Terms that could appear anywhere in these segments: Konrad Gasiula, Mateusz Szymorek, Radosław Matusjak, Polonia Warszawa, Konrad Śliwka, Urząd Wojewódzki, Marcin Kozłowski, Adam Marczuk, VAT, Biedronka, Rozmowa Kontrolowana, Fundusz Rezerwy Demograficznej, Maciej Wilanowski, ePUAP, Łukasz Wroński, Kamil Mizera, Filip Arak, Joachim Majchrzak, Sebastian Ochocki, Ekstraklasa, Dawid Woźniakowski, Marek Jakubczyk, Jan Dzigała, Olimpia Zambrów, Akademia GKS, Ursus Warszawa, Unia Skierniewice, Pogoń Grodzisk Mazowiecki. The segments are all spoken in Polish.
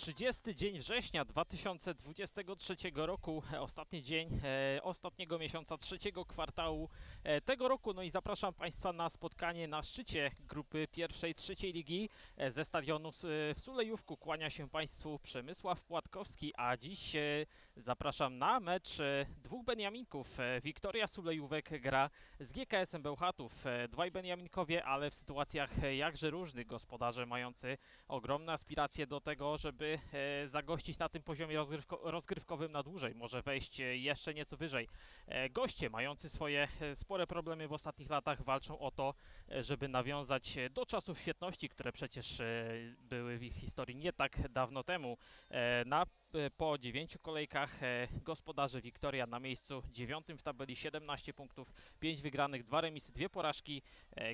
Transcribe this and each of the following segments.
30 dzień września 2023 roku, ostatni dzień ostatniego miesiąca, trzeciego kwartału tego roku. No i zapraszam Państwa na spotkanie na szczycie grupy pierwszej, trzeciej ligi ze stadionu w Sulejówku. Kłania się Państwu Przemysław Płatkowski, a dziś zapraszam na mecz dwóch beniaminków. Victoria Sulejówek gra z GKS-em Bełchatów. Dwaj beniaminkowie, ale w sytuacjach jakże różnych. Gospodarze mający ogromne aspiracje do tego, żeby zagościć na tym poziomie rozgrywkowym na dłużej, może wejść jeszcze nieco wyżej. Goście mający swoje spore problemy w ostatnich latach walczą o to, żeby nawiązać do czasów świetności, które przecież były w ich historii nie tak dawno temu. Po 9 kolejkach gospodarze Victoria na miejscu 9 w tabeli, 17 punktów, 5 wygranych, 2 remisy, 2 porażki.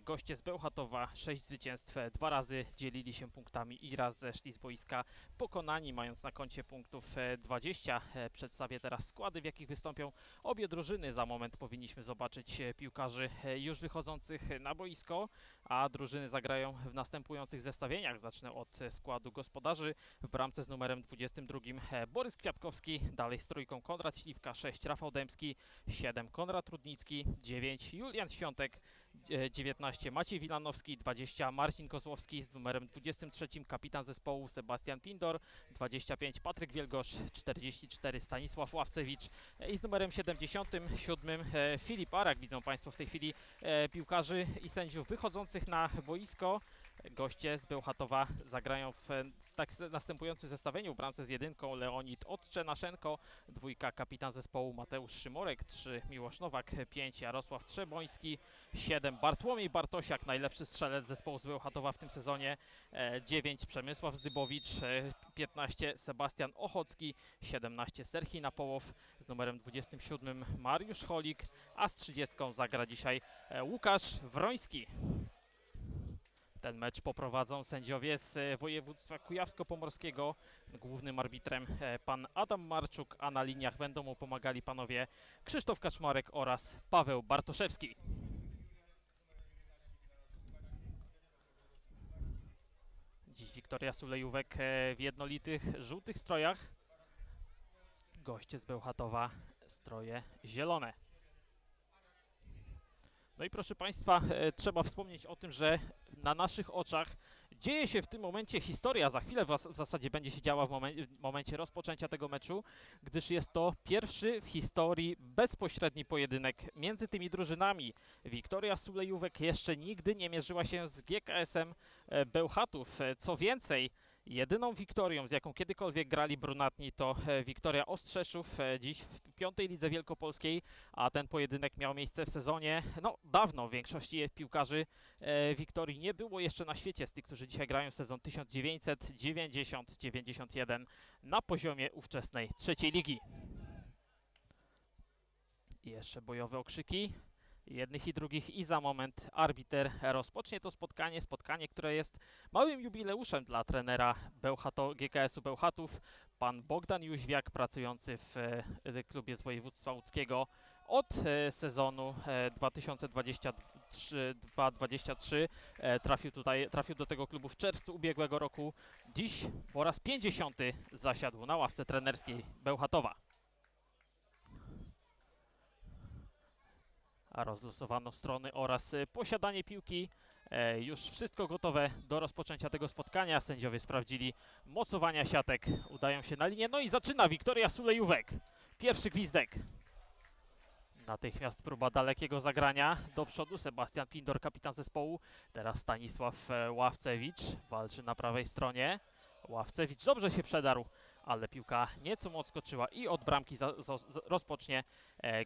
Goście z Bełchatowa 6 zwycięstw, 2 razy dzielili się punktami i raz zeszli z boiska pokonani, mając na koncie punktów 20. Przedstawię teraz składy, w jakich wystąpią obie drużyny. Za moment powinniśmy zobaczyć piłkarzy już wychodzących na boisko, a drużyny zagrają w następujących zestawieniach. Zacznę od składu gospodarzy. W bramce z numerem 22 Borys Kwiatkowski, dalej z trójką Konrad Śliwka, 6 Rafał Dębski, 7 Konrad Rudnicki, 9 Julian Świątek, 19 Maciej Wilanowski, 20 Marcin Kozłowski, z numerem 23 kapitan zespołu Sebastian Pindor, 25 Patryk Wielgosz, 44 Stanisław Ławcewicz i z numerem 77 Filip Arak. Widzą Państwo w tej chwili piłkarzy i sędziów wychodzących na boisko. Goście z Bełchatowa zagrają w następującym zestawieniu. W bramce z 1 Leonid Otczenaszenko, 2 kapitan zespołu Mateusz Szymorek, 3 Miłosz Nowak, 5 Jarosław Trzeboński, 7 Bartłomiej Bartosiak, najlepszy strzelec zespołu z Bełchatowa w tym sezonie, 9 Przemysław Zdybowicz, 15 Sebastian Ochocki, 17 Serhii Napołow, z numerem 27 Mariusz Holik, a z 30 zagra dzisiaj Łukasz Wroński. Ten mecz poprowadzą sędziowie z województwa kujawsko-pomorskiego, głównym arbitrem pan Adam Marczuk, a na liniach będą mu pomagali panowie Krzysztof Kaczmarek oraz Paweł Bartoszewski. Dziś Victoria Sulejówek w jednolitych żółtych strojach, goście z Bełchatowa stroje zielone. No i proszę Państwa, trzeba wspomnieć o tym, że na naszych oczach dzieje się w tym momencie historia. Za chwilę w zasadzie będzie się działa w momencie rozpoczęcia tego meczu, gdyż jest to pierwszy w historii bezpośredni pojedynek między tymi drużynami. Victoria Sulejówek jeszcze nigdy nie mierzyła się z GKS-em Bełchatów. Co więcej, jedyną wiktorią, z jaką kiedykolwiek grali brunatni, to Wiktoria Ostrzeszów, dziś w 5. Lidze Wielkopolskiej, a ten pojedynek miał miejsce w sezonie, no dawno, w większości piłkarzy Wiktorii nie było jeszcze na świecie, z tych, którzy dzisiaj grają w sezon 1990-91 na poziomie ówczesnej trzeciej ligi. I jeszcze bojowe okrzyki jednych i drugich i za moment arbiter rozpocznie to spotkanie. Spotkanie, które jest małym jubileuszem dla trenera GKS-u Bełchatów. Pan Bogdan Jóźwiak, pracujący w klubie z województwa łódzkiego od sezonu 2023, trafił do tego klubu w czerwcu ubiegłego roku. Dziś po raz 50 zasiadł na ławce trenerskiej Bełchatowa. A rozlosowano strony oraz posiadanie piłki. Już wszystko gotowe do rozpoczęcia tego spotkania. Sędziowie sprawdzili mocowania siatek. Udają się na linię. No i zaczyna Victoria Sulejówek. Pierwszy gwizdek. Natychmiast próba dalekiego zagrania. Do przodu Sebastian Pindor, kapitan zespołu. Teraz Stanisław Ławcewicz walczy na prawej stronie. Ławcewicz dobrze się przedarł, ale piłka nieco mu odskoczyła i od bramki rozpocznie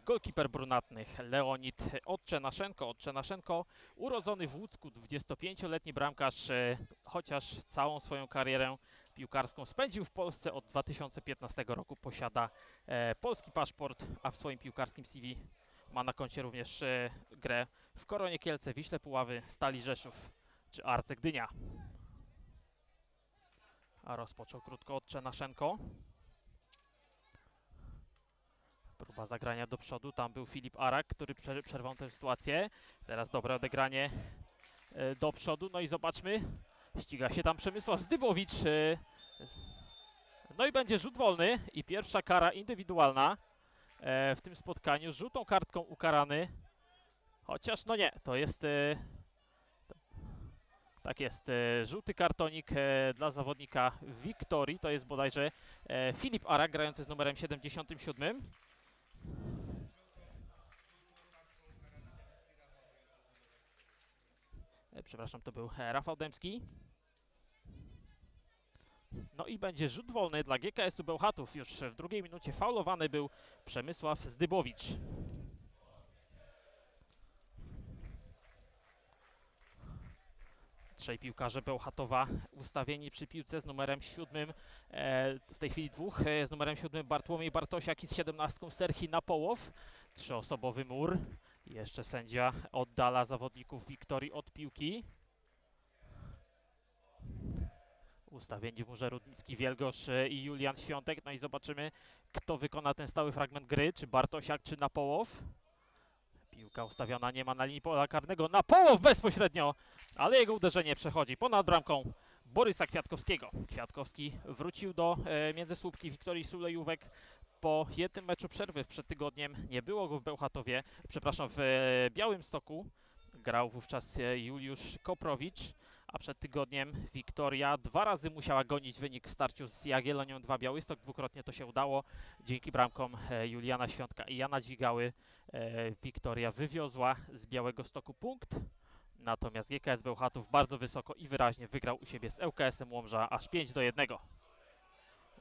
golkiper brunatnych Leonid Otczenaszenko. Otczenaszenko, urodzony w Łódzku, 25-letni bramkarz, chociaż całą swoją karierę piłkarską spędził w Polsce od 2015 roku. Posiada polski paszport, a w swoim piłkarskim CV ma na koncie również grę w Koronie Kielce, Wiśle Puławy, Stali Rzeszów czy Arce Gdynia. A rozpoczął krótko Otczenaszenko. Próba zagrania do przodu. Tam był Filip Arak, który przerwał tę sytuację. Teraz dobre odegranie do przodu. No i zobaczmy. Ściga się tam Przemysław Zdybowicz. No i będzie rzut wolny i pierwsza kara indywidualna w tym spotkaniu. Żółtą kartką ukarany. Chociaż no nie, to jest... Tak jest, żółty kartonik dla zawodnika Wiktorii. To jest bodajże Filip Arak, grający z numerem 77. Przepraszam, to był Rafał Dębski. No i będzie rzut wolny dla GKS-u Bełchatów. Już w drugiej minucie faulowany był Przemysław Zdybowicz. Trzej piłkarze Bełchatowa ustawieni przy piłce z numerem 7, w tej chwili dwóch, z numerem 7 Bartłomiej Bartosiak i z 17 Serhii Napołow. Trzyosobowy mur. Jeszcze sędzia oddala zawodników Wiktorii od piłki. Ustawieni w murze Rudnicki, Wielgosz i Julian Świątek. No i zobaczymy, kto wykona ten stały fragment gry, czy Bartosiak, czy Napołow. Piłka ustawiona, nie ma na linii pola karnego. Napołow bezpośrednio, ale jego uderzenie przechodzi ponad bramką Borysa Kwiatkowskiego. Kwiatkowski wrócił do międzysłupki Wiktorii Sulejówek po jednym meczu przerwy przed tygodniem. Nie było go w Bełchatowie, przepraszam, w Białymstoku. Grał wówczas Juliusz Koprowicz, a przed tygodniem Wiktoria dwa razy musiała gonić wynik w starciu z Jagiellonią 2 Białystok. Dwukrotnie to się udało. Dzięki bramkom Juliana Świątka i Jana Dzigały Wiktoria wywiozła z Białegostoku punkt. Natomiast GKS Bełchatów bardzo wysoko i wyraźnie wygrał u siebie z ŁKS-em Łomża aż 5-1.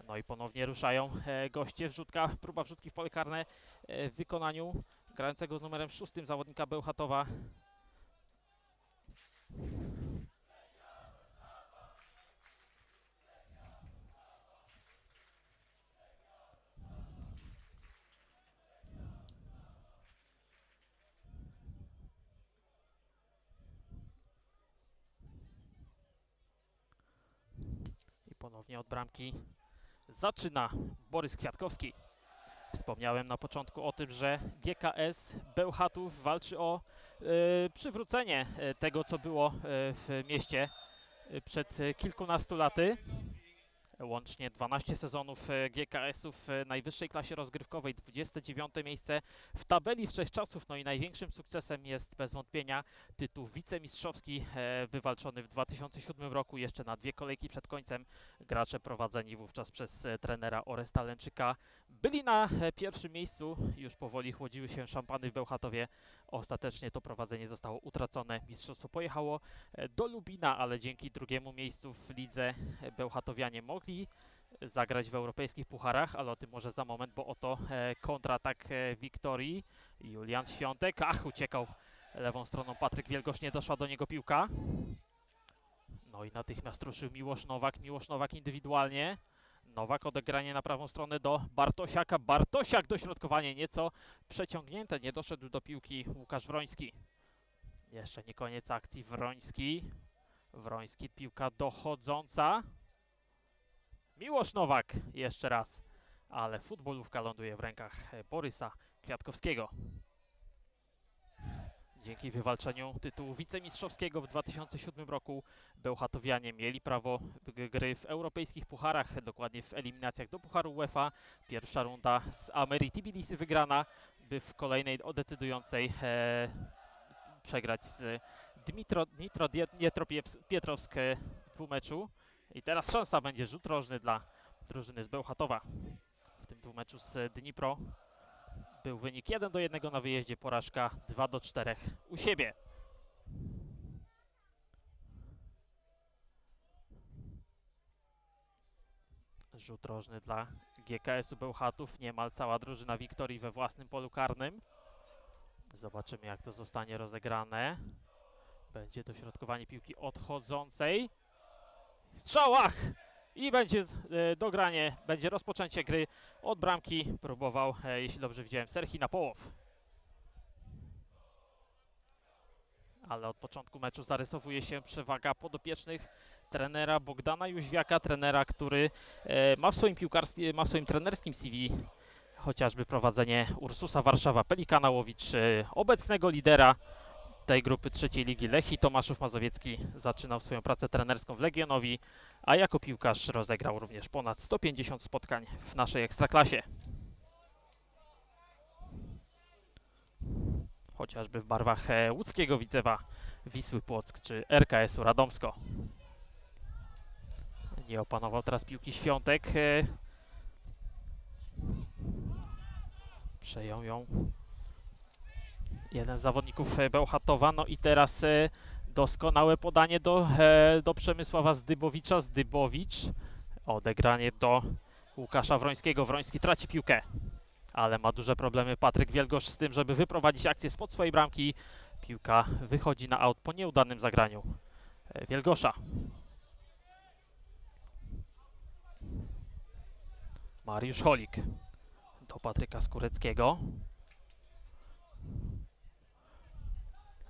No i ponownie ruszają goście. Wrzutka, próba wrzutki w pole karne w wykonaniu grającego z numerem 6 zawodnika Bełchatowa. I ponownie od bramki zaczyna Borys Kwiatkowski. Wspomniałem na początku o tym, że GKS Bełchatów walczy o przywrócenie tego, co było w mieście przed kilkunastu laty. Łącznie 12 sezonów GKS-u w najwyższej klasie rozgrywkowej, 29. miejsce w tabeli wszechczasów. No i największym sukcesem jest bez wątpienia tytuł wicemistrzowski wywalczony w 2007 roku. Jeszcze na dwie kolejki przed końcem gracze prowadzeni wówczas przez trenera Oresta Lęczyka byli na pierwszym miejscu. Już powoli chłodziły się szampany w Bełchatowie. Ostatecznie to prowadzenie zostało utracone. Mistrzostwo pojechało do Lubina, ale dzięki drugiemu miejscu w lidze bełchatowianie mogli zagrać w europejskich pucharach, ale o tym może za moment, bo oto kontratak Wiktorii. Julian Świątek, ach, uciekał lewą stroną Patryk Wielgosz, nie doszła do niego piłka. No i natychmiast ruszył Miłosz Nowak, indywidualnie. Nowak odegranie na prawą stronę do Bartosiaka, Bartosiak dośrodkowanie nieco przeciągnięte, nie doszedł do piłki Łukasz Wroński. Jeszcze nie koniec akcji, Wroński, piłka dochodząca. Miłosz Nowak jeszcze raz, ale futbolówka ląduje w rękach Borysa Kwiatkowskiego. Dzięki wywalczeniu tytułu wicemistrzowskiego w 2007 roku bełchatowianie mieli prawo gry w europejskich pucharach, dokładnie w eliminacjach do pucharu UEFA. Pierwsza runda z Amerii Tbilisi wygrana, by w kolejnej decydującej przegrać z Dnipro Pietrowsk w dwumeczu. I teraz szansa, będzie rzut rożny dla drużyny z Bełchatowa. W tym dwumeczu z Dnipro był wynik 1-1 na wyjeździe, porażka 2-4 u siebie. Rzut rożny dla GKS-u Bełchatów, niemal cała drużyna Wiktorii we własnym polu karnym. Zobaczymy, jak to zostanie rozegrane. Będzie dośrodkowanie piłki odchodzącej. Strzałach! I będzie dogranie, będzie rozpoczęcie gry od bramki. Próbował, jeśli dobrze widziałem, Serhii Napołow. Ale od początku meczu zarysowuje się przewaga podopiecznych trenera Bogdana Jóźwiaka, trenera, który ma w swoim trenerskim CV chociażby prowadzenie Ursusa Warszawa Pelikana Łowicz, obecnego lidera tej grupy trzeciej ligi Lechii Tomaszów Mazowiecki zaczynał swoją pracę trenerską w Legionowi, a jako piłkarz rozegrał również ponad 150 spotkań w naszej Ekstraklasie. Chociażby w barwach łódzkiego Widzewa, Wisły Płock czy RKS-u Radomsko. Nie opanował teraz piłki Świątek. Przejął ją jeden z zawodników Bełchatowa. No i teraz doskonałe podanie do Przemysława Zdybowicza. Zdybowicz, odegranie do Łukasza Wrońskiego. Wroński traci piłkę, ale ma duże problemy Patryk Wielgosz z tym, żeby wyprowadzić akcję spod swojej bramki. Piłka wychodzi na aut po nieudanym zagraniu Wielgosza. Mariusz Holik do Patryka Skóreckiego.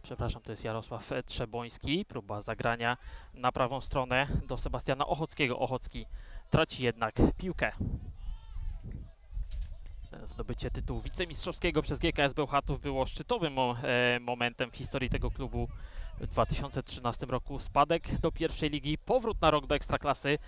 Przepraszam, to jest Jarosław Trzeboński. Próba zagrania na prawą stronę do Sebastiana Ochockiego. Ochocki traci jednak piłkę. Zdobycie tytułu wicemistrzowskiego przez GKS Bełchatów było szczytowym momentem w historii tego klubu. W 2013 roku spadek do pierwszej ligi, powrót na rok do Ekstraklasy,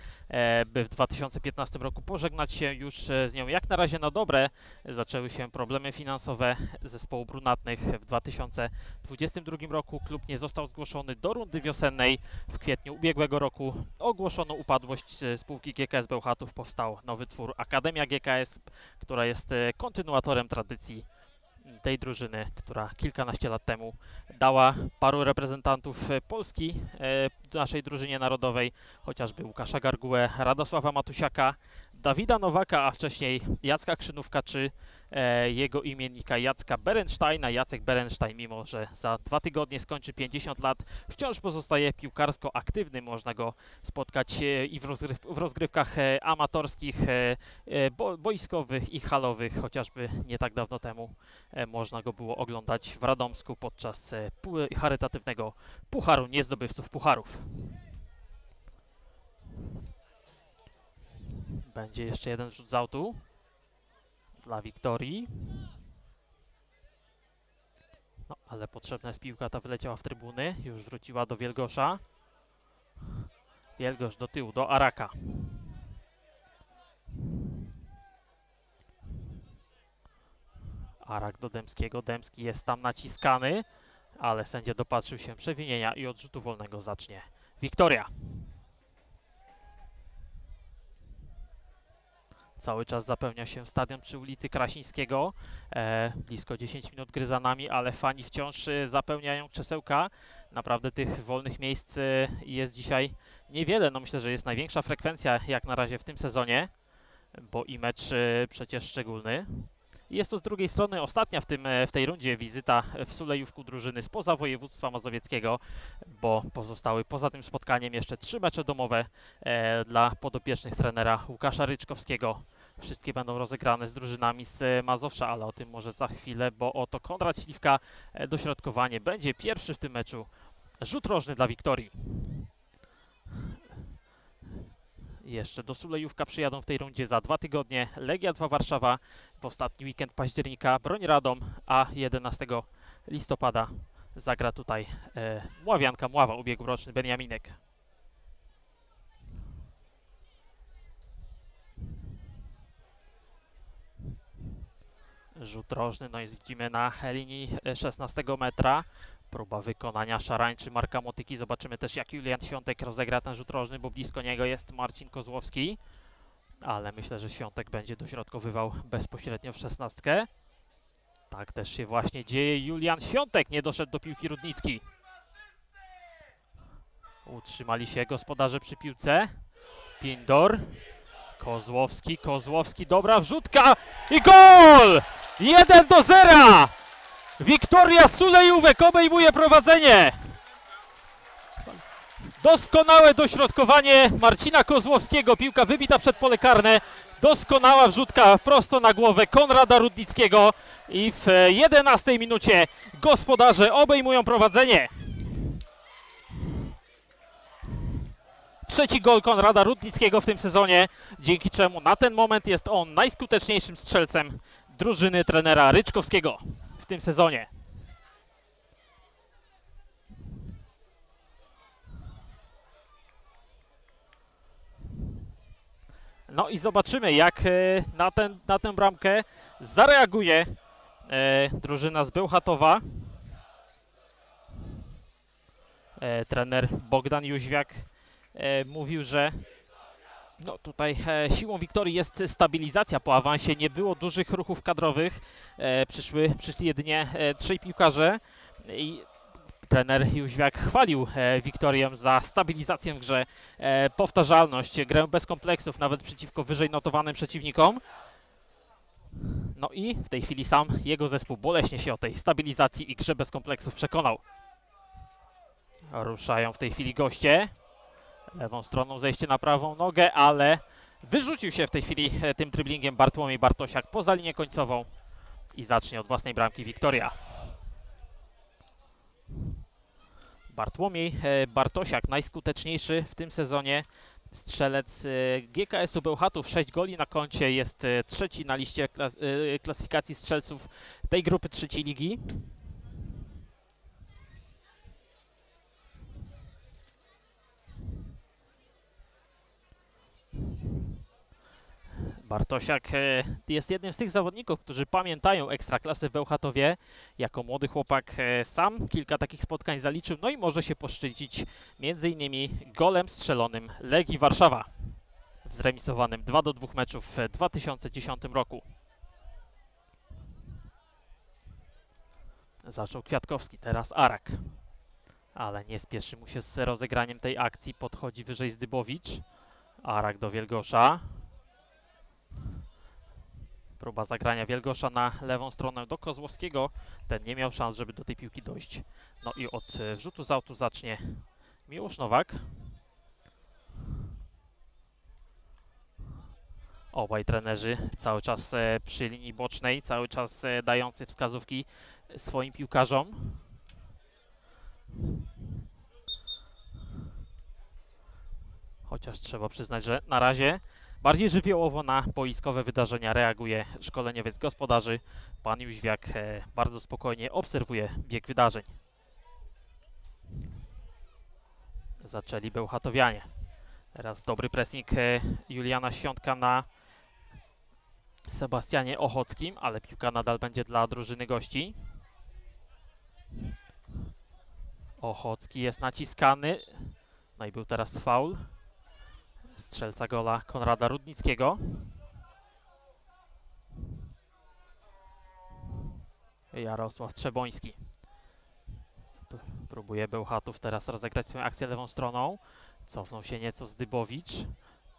by w 2015 roku pożegnać się już z nią jak na razie na dobre. Zaczęły się problemy finansowe zespołu brunatnych. W 2022 roku klub nie został zgłoszony do rundy wiosennej. W kwietniu ubiegłego roku ogłoszono upadłość spółki GKS Bełchatów. Powstał nowy twór Akademia GKS, która jest kontynuatorem tradycji tej drużyny, która kilkanaście lat temu dała paru reprezentantów Polski naszej drużynie narodowej, chociażby Łukasza Gargułę, Radosława Matusiaka, Dawida Nowaka, a wcześniej Jacka Krzynówka czy jego imiennika Jacka Berensteina. Jacek Berenstein, mimo że za 2 tygodnie skończy 50 lat, wciąż pozostaje piłkarsko aktywny. Można go spotkać i w rozgrywkach amatorskich, boiskowych i halowych. Chociażby nie tak dawno temu można go było oglądać w Radomsku podczas charytatywnego Pucharu Niezdobywców Pucharów. Będzie jeszcze jeden rzut z autu dla Wiktorii. No, ale potrzebna jest piłka, ta wyleciała w trybuny. Już wróciła do Wielgosza. Wielgosz do tyłu, do Araka. Arak do Dębskiego. Dębski jest tam naciskany, ale sędzia dopatrzył się przewinienia i od rzutu wolnego zacznie Wiktoria. Cały czas zapełnia się stadion przy ulicy Krasińskiego. Blisko 10 minut gry za nami, ale fani wciąż zapełniają krzesełka. Naprawdę tych wolnych miejsc jest dzisiaj niewiele. No myślę, że jest największa frekwencja jak na razie w tym sezonie, bo i mecz przecież szczególny. Jest to z drugiej strony ostatnia w tej rundzie wizyta w Sulejówku drużyny spoza województwa mazowieckiego, bo pozostały poza tym spotkaniem jeszcze 3 mecze domowe dla podopiecznych trenera Łukasza Ryczkowskiego. Wszystkie będą rozegrane z drużynami z Mazowsza, ale o tym może za chwilę, bo oto Konrad Śliwka, dośrodkowanie, będzie pierwszy w tym meczu. Rzut rożny dla Wiktorii. Jeszcze do Sulejówka przyjadą w tej rundzie za 2 tygodnie Legia 2 Warszawa, w ostatni weekend października Broń Radom, a 11 listopada zagra tutaj Mławianka Mława, ubiegłoroczny Beniaminek. Rzut rożny, no i widzimy na linii 16 metra. Próba wykonania szarańczy Marka Motyki. Zobaczymy też, jak Julian Świątek rozegra ten rzut rożny, bo blisko niego jest Marcin Kozłowski. Ale myślę, że Świątek będzie dośrodkowywał bezpośrednio w 16. Tak też się właśnie dzieje. Julian Świątek nie doszedł do piłki Rudnicki. Utrzymali się gospodarze przy piłce. Pindor. Kozłowski. Kozłowski. Dobra wrzutka. I gol! 1-0! Victoria Sulejówek obejmuje prowadzenie. Doskonałe dośrodkowanie Marcina Kozłowskiego. Piłka wybita przed pole karne. Doskonała wrzutka prosto na głowę Konrada Rudnickiego. I w 11 minucie gospodarze obejmują prowadzenie. Trzeci gol Konrada Rudnickiego w tym sezonie, dzięki czemu na ten moment jest on najskuteczniejszym strzelcem drużyny trenera Ryczkowskiego w tym sezonie. No i zobaczymy, jak na tę bramkę zareaguje drużyna z Bełchatowa. Trener Bogdan Jóźwiak mówił, że no tutaj siłą Wiktorii jest stabilizacja po awansie. Nie było dużych ruchów kadrowych. Przyszli jedynie trzej piłkarze. I trener Jóźwiak chwalił Wiktorię za stabilizację w grze, powtarzalność, grę bez kompleksów, nawet przeciwko wyżej notowanym przeciwnikom. No i w tej chwili sam jego zespół boleśnie się o tej stabilizacji i grze bez kompleksów przekonał. Ruszają w tej chwili goście. Lewą stroną zejście na prawą nogę, ale wyrzucił się w tej chwili tym driblingiem Bartłomiej Bartosiak poza linię końcową i zacznie od własnej bramki Wiktoria. Bartłomiej Bartosiak, najskuteczniejszy w tym sezonie strzelec GKS-u Bełchatów. 6 goli na koncie, jest trzeci na liście klasyfikacji strzelców tej grupy trzeciej ligi. Bartosiak jest jednym z tych zawodników, którzy pamiętają Ekstraklasę w Bełchatowie. Jako młody chłopak sam kilka takich spotkań zaliczył, no i może się poszczycić m.in. golem strzelonym Legii Warszawa w zremisowanym 2-2 meczu w 2010 roku. Zaczął Kwiatkowski, teraz Arak, ale nie spieszy mu się z rozegraniem tej akcji, podchodzi wyżej Zdybowicz, Arak do Wielgosza. Próba zagrania Wielgosza na lewą stronę do Kozłowskiego. Ten nie miał szans, żeby do tej piłki dojść. No i od wrzutu z autu zacznie Miłosz Nowak. Obaj trenerzy cały czas przy linii bocznej, cały czas dający wskazówki swoim piłkarzom. Chociaż trzeba przyznać, że na razie bardziej żywiołowo na boiskowe wydarzenia reaguje szkoleniowiec gospodarzy. Pan Jóźwiak bardzo spokojnie obserwuje bieg wydarzeń. Zaczęli Bełchatowianie. Teraz dobry pressing Juliana Świątka na Sebastianie Ochockim, ale piłka nadal będzie dla drużyny gości. Ochocki jest naciskany. No i był teraz faul strzelca gola Konrada Rudnickiego. Jarosław Trzeboński. Próbuje Bełchatów teraz rozegrać swoją akcję lewą stroną. Cofnął się nieco Zdybowicz.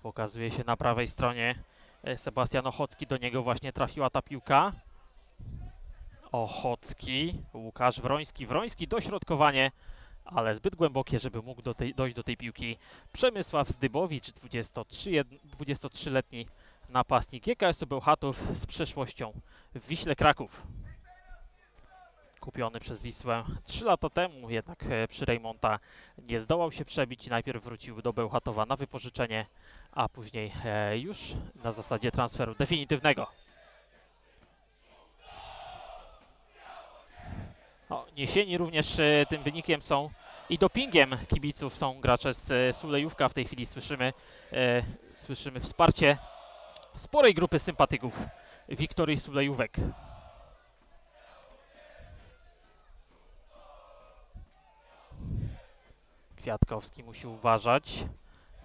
Pokazuje się na prawej stronie Sebastian Ochocki. Do niego właśnie trafiła ta piłka. Ochocki, Łukasz Wroński. Wroński dośrodkowanie, ale zbyt głębokie, żeby mógł dojść do tej piłki. Przemysław Zdybowicz, 23-letni napastnik GKS-u Bełchatów z przeszłością w Wiśle Kraków. Kupiony przez Wisłę 3 lata temu, jednak przy Rejmonta nie zdołał się przebić. Najpierw wrócił do Bełchatowa na wypożyczenie, a później już na zasadzie transferu definitywnego. No, niesieni również tym wynikiem są i dopingiem kibiców są gracze z Sulejówka. W tej chwili słyszymy wsparcie sporej grupy sympatyków Wiktorii Sulejówek. Kwiatkowski musi uważać,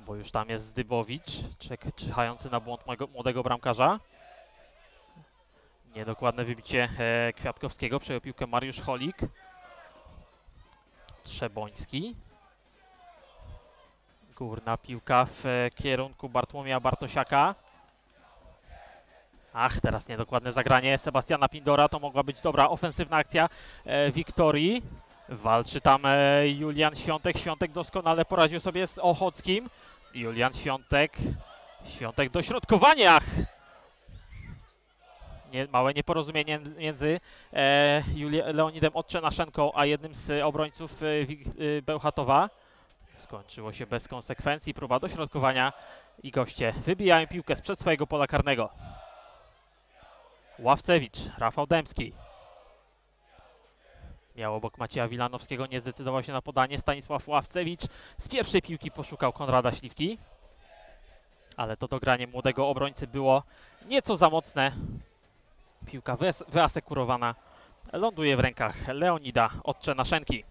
bo już tam jest Zdybowicz, czyhający na błąd młodego bramkarza. Niedokładne wybicie Kwiatkowskiego, przejął piłkę Mariusz Holik. Trzeboński. Górna piłka w kierunku Bartłomieja Bartosiaka. Ach, teraz niedokładne zagranie Sebastiana Pindora, to mogła być dobra ofensywna akcja Wiktorii. Walczy tam Julian Świątek, Świątek doskonale poradził sobie z Ochockim. Julian Świątek, Świątek dośrodkowanie, ach! Małe nieporozumienie między Leonidem Otczenaszenką a jednym z obrońców Bełchatowa. Skończyło się bez konsekwencji, próba dośrodkowania i goście wybijają piłkę sprzed swojego pola karnego. Ławcewicz, Rafał Dębski. Miał obok Macieja Wilanowskiego, nie zdecydował się na podanie. Stanisław Ławcewicz z pierwszej piłki poszukał Konrada Śliwki. ale to dogranie młodego obrońcy było nieco za mocne. Piłka wyasekurowana ląduje w rękach Leonida Otczenaszenki.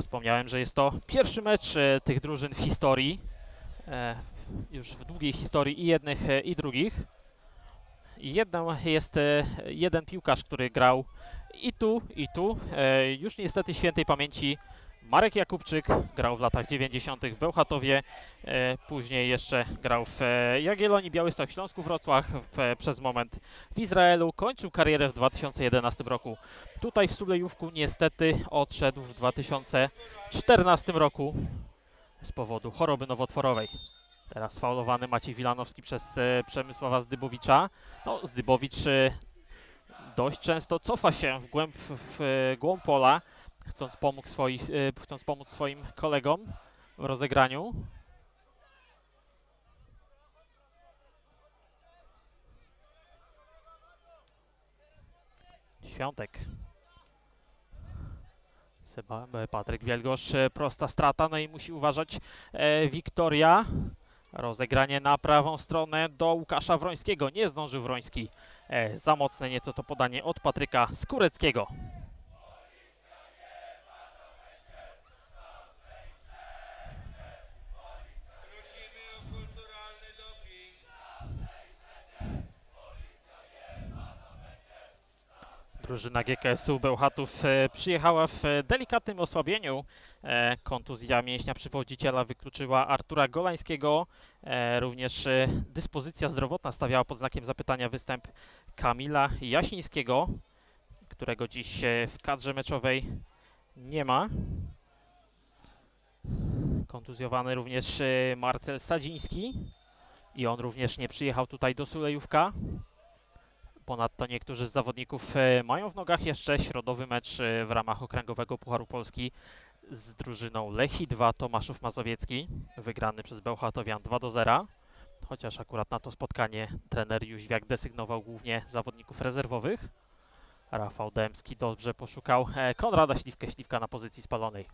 Wspomniałem, że jest to pierwszy mecz tych drużyn w historii, już w długiej historii i jednych, i drugich. Jest jeden piłkarz, który grał i tu, i tu. Już niestety świętej pamięci Marek Jakubczyk, grał w latach 90. w Bełchatowie, później jeszcze grał w Jagiellonii, Białystok, Śląsku, Wrocław, przez moment w Izraelu, kończył karierę w 2011 roku. Tutaj w Sulejówku niestety odszedł w 2014 roku z powodu choroby nowotworowej. Teraz faulowany Maciej Wilanowski przez Przemysława Zdybowicza. No, Zdybowicz dość często cofa się w głąb pola, chcąc pomóc swoim kolegom w rozegraniu. Świątek. Patryk Wielgosz, prosta strata, no i musi uważać Wiktoria. Rozegranie na prawą stronę do Łukasza Wrońskiego. Nie zdążył Wroński. Za mocne nieco to podanie od Patryka Skóreckiego. Drużyna GKS-u Bełchatów przyjechała w delikatnym osłabieniu. Kontuzja mięśnia przywodziciela wykluczyła Artura Golańskiego. Również dyspozycja zdrowotna stawiała pod znakiem zapytania występ Kamila Jasińskiego, którego dziś w kadrze meczowej nie ma. Kontuzjowany również Marcel Sadziński i on również nie przyjechał tutaj do Sulejówka. Ponadto niektórzy z zawodników mają w nogach jeszcze środowy mecz w ramach Okręgowego Pucharu Polski z drużyną Lechii 2 Tomaszów Mazowiecki, wygrany przez Bełchatowian 2-0, chociaż akurat na to spotkanie trener Jóźwiak desygnował głównie zawodników rezerwowych. Rafał Dębski dobrze poszukał Konrada Śliwkę, Śliwka na pozycji spalonej.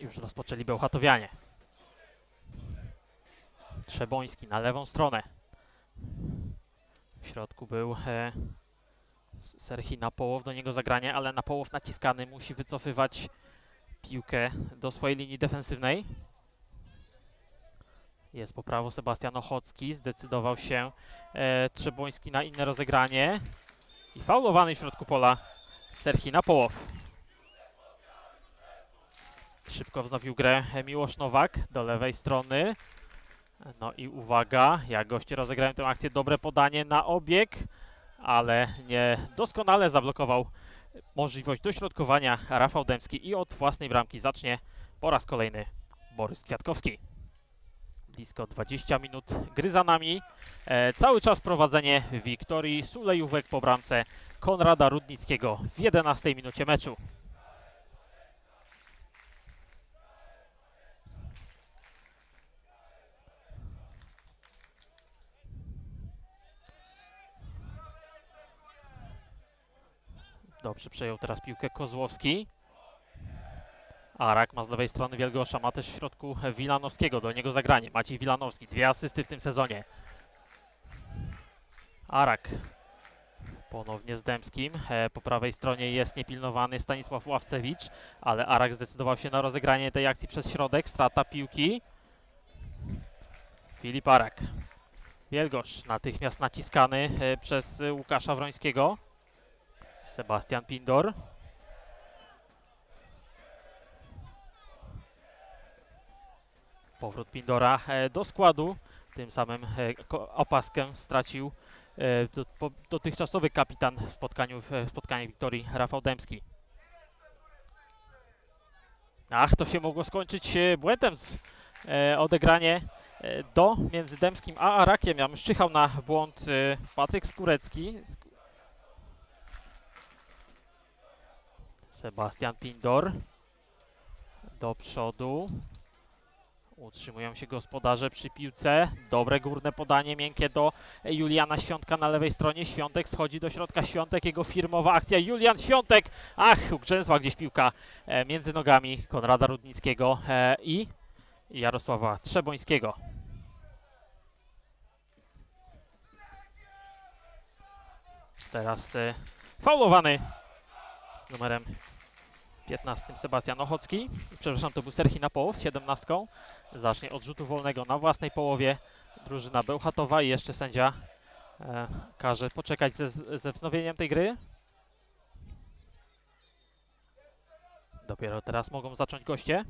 Już rozpoczęli Bełchatowianie. Trzeboński na lewą stronę. W środku był Serhii Napołow, do niego zagranie, ale Napołow naciskany musi wycofywać piłkę do swojej linii defensywnej. Jest po prawo Sebastian Ochocki, zdecydował się Trzeboński na inne rozegranie i faulowany w środku pola Serhii Napołow. Szybko wznowił grę Miłosz Nowak do lewej strony. No i uwaga, jak goście rozegrają tę akcję, dobre podanie na obieg, ale nie doskonale zablokował możliwość dośrodkowania Rafał Dębski i od własnej bramki zacznie po raz kolejny Borys Kwiatkowski. Blisko 20 minut gry za nami. Cały czas prowadzenie Wiktorii Sulejówek po bramce Konrada Rudnickiego w 11 minucie meczu. Dobrze przejął teraz piłkę Kozłowski. Arak ma z lewej strony Wielgosza, ma też w środku Wilanowskiego. Do niego zagranie. Maciej Wilanowski, 2 asysty w tym sezonie. Arak ponownie z Dębskim. Po prawej stronie jest niepilnowany Stanisław Ławcewicz, ale Arak zdecydował się na rozegranie tej akcji przez środek. Strata piłki. Filip Arak. Wielgosz natychmiast naciskany przez Łukasza Wrońskiego. Sebastian Pindor. Powrót Pindora do składu. Tym samym opaskę stracił dotychczasowy kapitan w spotkaniu Wiktorii Rafał Dębski. Ach, to się mogło skończyć błędem. Odegranie do między Dębskim a Arakiem. Ja mszczychał na błąd Patryk Skórecki. Sebastian Pindor do przodu. Utrzymują się gospodarze przy piłce. Dobre górne podanie, miękkie do Juliana Świątka na lewej stronie. Świątek schodzi do środka. Świątek, jego firmowa akcja. Julian Świątek! Ach, ugrzęzła gdzieś piłka między nogami Konrada Rudnickiego i Jarosława Trzebońskiego. Teraz faulowany z numerem 15 Sebastian Ochocki. Przepraszam, to był Serhii Napołow z 17. Zacznie od rzutu wolnego na własnej połowie drużyna bełchatowa i jeszcze sędzia każe poczekać ze wznowieniem tej gry. Dopiero teraz mogą zacząć goście.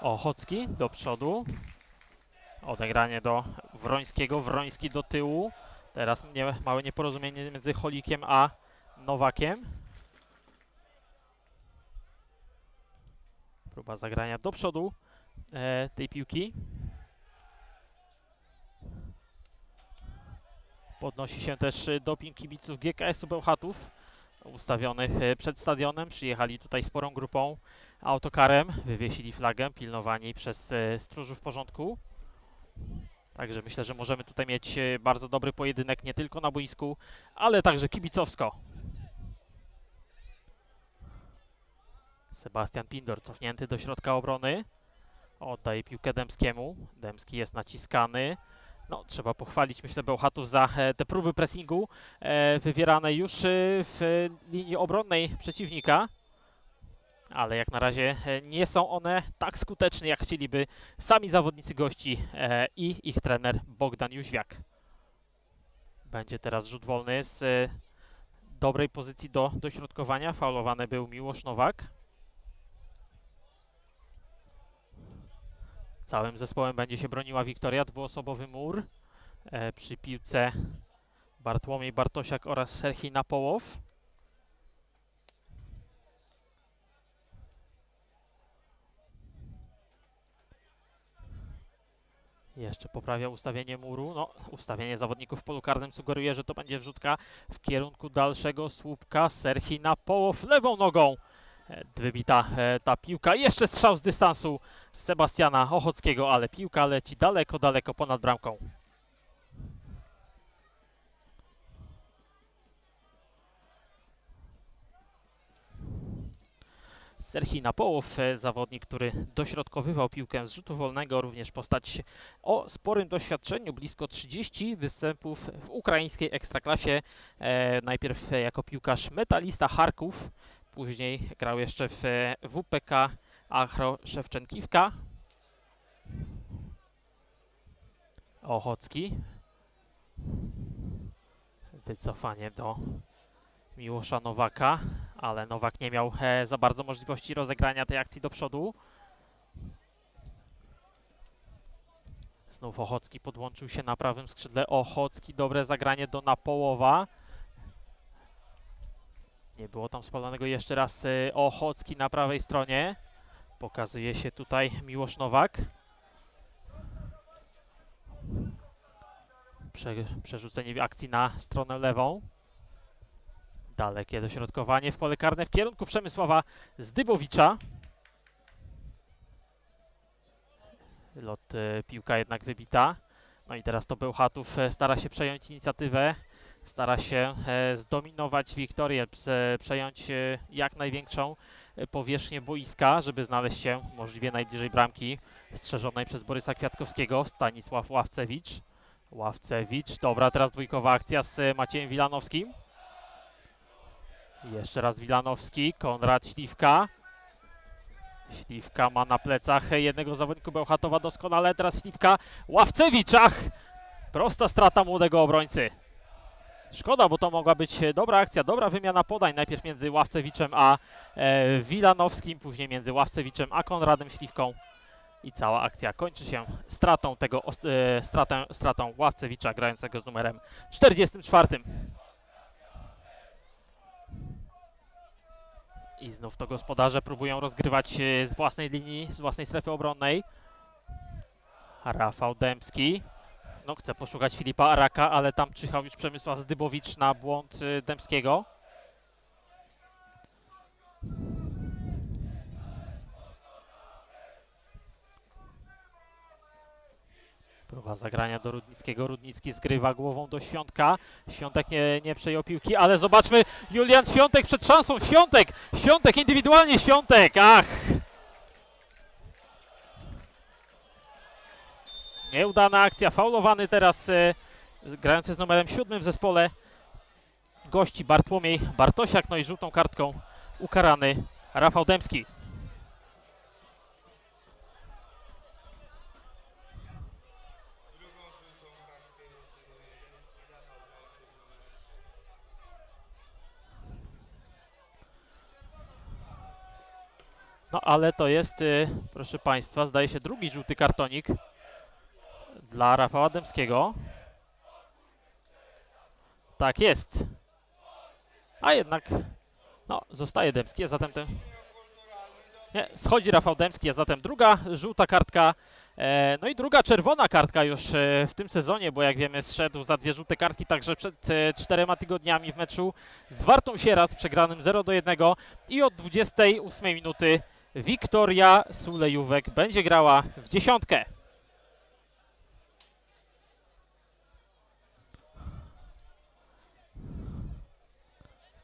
Ochocki do przodu. Odegranie do Wrońskiego. Wroński do tyłu. Teraz małe nieporozumienie między Holikiem a Nowakiem. Próba zagrania do przodu tej piłki. Podnosi się też doping kibiców GKS-u Bełchatów ustawionych przed stadionem. Przyjechali tutaj sporą grupą autokarem. Wywiesili flagę pilnowani przez stróżów porządku. Także myślę, że możemy tutaj mieć bardzo dobry pojedynek nie tylko na boisku, ale także kibicowsko. Sebastian Pindor cofnięty do środka obrony. Oddaje piłkę Dębskiemu. Dębski jest naciskany. No, trzeba pochwalić, myślę, Bełchatów za te próby pressingu wywierane już w linii obronnej przeciwnika. Ale jak na razie nie są one tak skuteczne, jak chcieliby sami zawodnicy gości i ich trener Bogdan Jóźwiak. Będzie teraz rzut wolny z dobrej pozycji do dośrodkowania. Faulowany był Miłosz Nowak. Całym zespołem będzie się broniła Wiktoria. Dwuosobowy mur przy piłce Bartłomiej Bartosiak oraz Serhii Napołow. Jeszcze poprawia ustawienie muru. No, ustawienie zawodników w polu karnym sugeruje, że to będzie wrzutka w kierunku dalszego słupka. Serhii Napołow lewą nogą. Wybita ta piłka. Jeszcze strzał z dystansu Sebastiana Ochockiego, ale piłka leci daleko, daleko ponad bramką. Serhii Napołow, zawodnik, który dośrodkowywał piłkę z rzutu wolnego, również postać o sporym doświadczeniu, blisko 30 występów w ukraińskiej ekstraklasie. Najpierw jako piłkarz Metalista Charków, później grał jeszcze w WPK Achro Szewczenkiwka. Ochocki. Wycofanie do Miłosza Nowaka, ale Nowak nie miał za bardzo możliwości rozegrania tej akcji do przodu. Znów Ochocki podłączył się na prawym skrzydle. Ochocki, dobre zagranie do Napołowa. Nie było tam spalonego. Jeszcze raz Ochocki na prawej stronie. Pokazuje się tutaj Miłosz Nowak. Przerzucenie akcji na stronę lewą. Dalekie dośrodkowanie w pole karne w kierunku Przemysława Zdybowicza. Lot, piłka jednak wybita. No i teraz to Bełchatów stara się przejąć inicjatywę. Stara się zdominować Wiktorię, przejąć jak największą powierzchnię boiska, żeby znaleźć się możliwie najbliżej bramki strzeżonej przez Borysa Kwiatkowskiego. Stanisław Ławcewicz. Ławcewicz, dobra, teraz dwójkowa akcja z Maciejem Wilanowskim. Jeszcze raz Wilanowski, Konrad Śliwka. Śliwka ma na plecach jednego zawodnika Bełchatowa doskonale. Teraz Śliwka, Ławcewicz, ach! Prosta strata młodego obrońcy. Szkoda, bo to mogła być dobra akcja, dobra wymiana podań. Najpierw między Ławcewiczem a Wilanowskim, później między Ławcewiczem a Konradem Śliwką. I cała akcja kończy się stratą stratą Ławcewicza grającego z numerem 44. I znów to gospodarze próbują rozgrywać z własnej linii, z własnej strefy obronnej. Rafał Dębski. No, chce poszukać Filipa Araka, ale tam czyhał już Przemysław Zdybowicz na błąd Dębskiego. Próba zagrania do Rudnickiego. Rudnicki zgrywa głową do Świątka. Świątek nie przejął piłki, ale zobaczmy, Julian Świątek przed szansą. Świątek indywidualnie, Świątek, ach! Nieudana akcja, faulowany teraz grający z numerem 7 w zespole gości Bartłomiej Bartosiak, no i żółtą kartką ukarany Rafał Dębski. No ale to jest, proszę Państwa, zdaje się drugi żółty kartonik dla Rafała Dębskiego. Tak jest. A jednak, no, zostaje Dębski, a zatem ten... Nie, schodzi Rafał Dębski, a zatem druga żółta kartka, no i druga czerwona kartka już w tym sezonie, bo jak wiemy zszedł za dwie żółte kartki także przed 4 tygodniami w meczu z Wartą Sieradz przegranym 0-1 i od 28 minuty Victoria Sulejówek będzie grała w 10.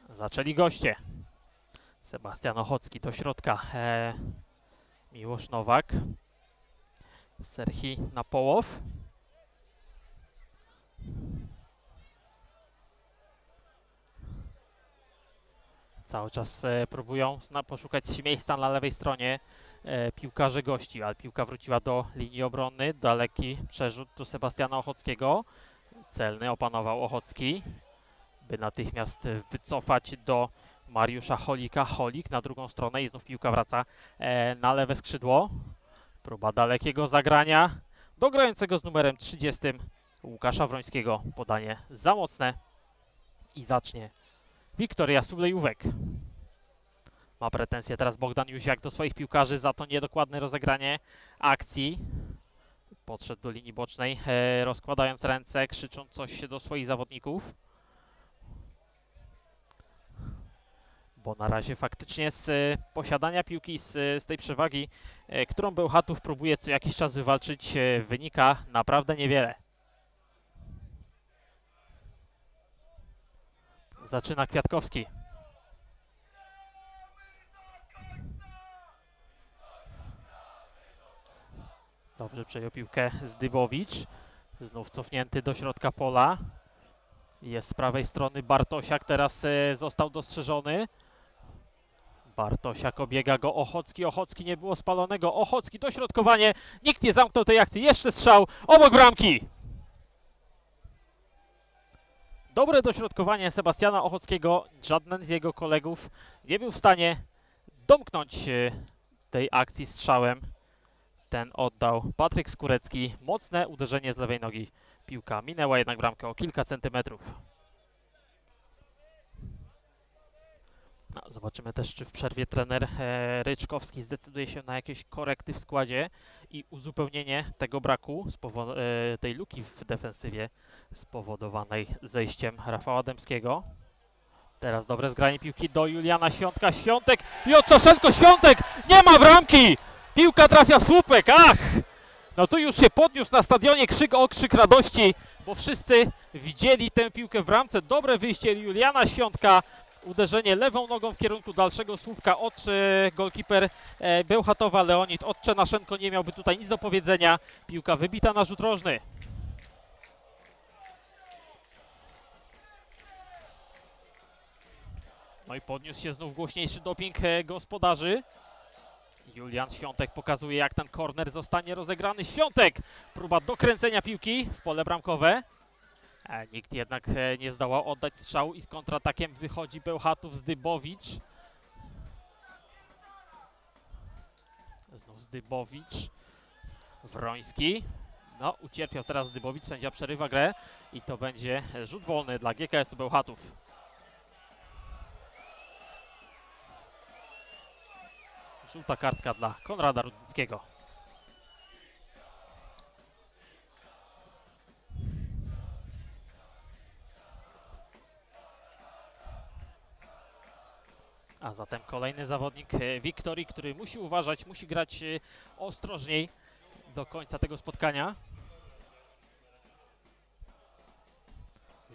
Zaczęli goście. Sebastian Ochocki do środka, Miłosz Nowak, Serhii Napołow. Cały czas próbują poszukać miejsca na lewej stronie piłkarze gości, ale piłka wróciła do linii obrony, daleki przerzut do Sebastiana Ochockiego, celny opanował Ochocki, by natychmiast wycofać do Mariusza Holika. Holik na drugą stronę i znów piłka wraca na lewe skrzydło. Próba dalekiego zagrania do grającego z numerem 30 Łukasza Wrońskiego. Podanie za mocne i zacznie Victoria Sulejówek. Ma pretensje teraz Bogdan Jóźwiak do swoich piłkarzy za to niedokładne rozegranie akcji. Podszedł do linii bocznej, rozkładając ręce, krzycząc coś do swoich zawodników. Bo na razie faktycznie z posiadania piłki, z tej przewagi, którą Bełchatów próbuje co jakiś czas wywalczyć, wynika naprawdę niewiele. Zaczyna Kwiatkowski. Dobrze przejął piłkę Zdybowicz. Znów cofnięty do środka pola. Jest z prawej strony Bartosiak, teraz został dostrzeżony. Bartosiak obiega go Ochocki, Ochocki nie było spalonego, Ochocki dośrodkowanie, nikt nie zamknął tej akcji, jeszcze strzał obok bramki. Dobre dośrodkowanie Sebastiana Ochockiego, żaden z jego kolegów nie był w stanie domknąć tej akcji strzałem. Ten oddał Patryk Skórecki, mocne uderzenie z lewej nogi, piłka minęła jednak bramkę o kilka centymetrów. No, zobaczymy też, czy w przerwie trener Ryczkowski zdecyduje się na jakieś korekty w składzie i uzupełnienie tego braku, tej luki w defensywie spowodowanej zejściem Rafała Dębskiego. Teraz dobre zgranie piłki do Juliana Świątka, Świątek i Otczenaszenko, Świątek! Nie ma bramki! Piłka trafia w słupek, ach! No tu już się podniósł na stadionie okrzyk radości, bo wszyscy widzieli tę piłkę w bramce. Dobre wyjście Juliana Świątka. Uderzenie lewą nogą w kierunku dalszego słupka od golkiper Bełchatowa Leonid Otczenaszenko nie miałby tutaj nic do powiedzenia. Piłka wybita na rzut rożny. No i podniósł się znów głośniejszy doping gospodarzy. Julian Świątek pokazuje, jak ten korner zostanie rozegrany. Świątek! Próba dokręcenia piłki w pole bramkowe. Nikt jednak nie zdołał oddać strzału i z kontratakiem wychodzi Bełchatów, Zdybowicz. Znów Zdybowicz. Wroński. No, ucierpiał teraz Zdybowicz, sędzia przerywa grę i to będzie rzut wolny dla GKS-u Bełchatów. Żółta kartka dla Konrada Rudnickiego. A zatem kolejny zawodnik Wiktorii, który musi uważać, musi grać ostrożniej do końca tego spotkania.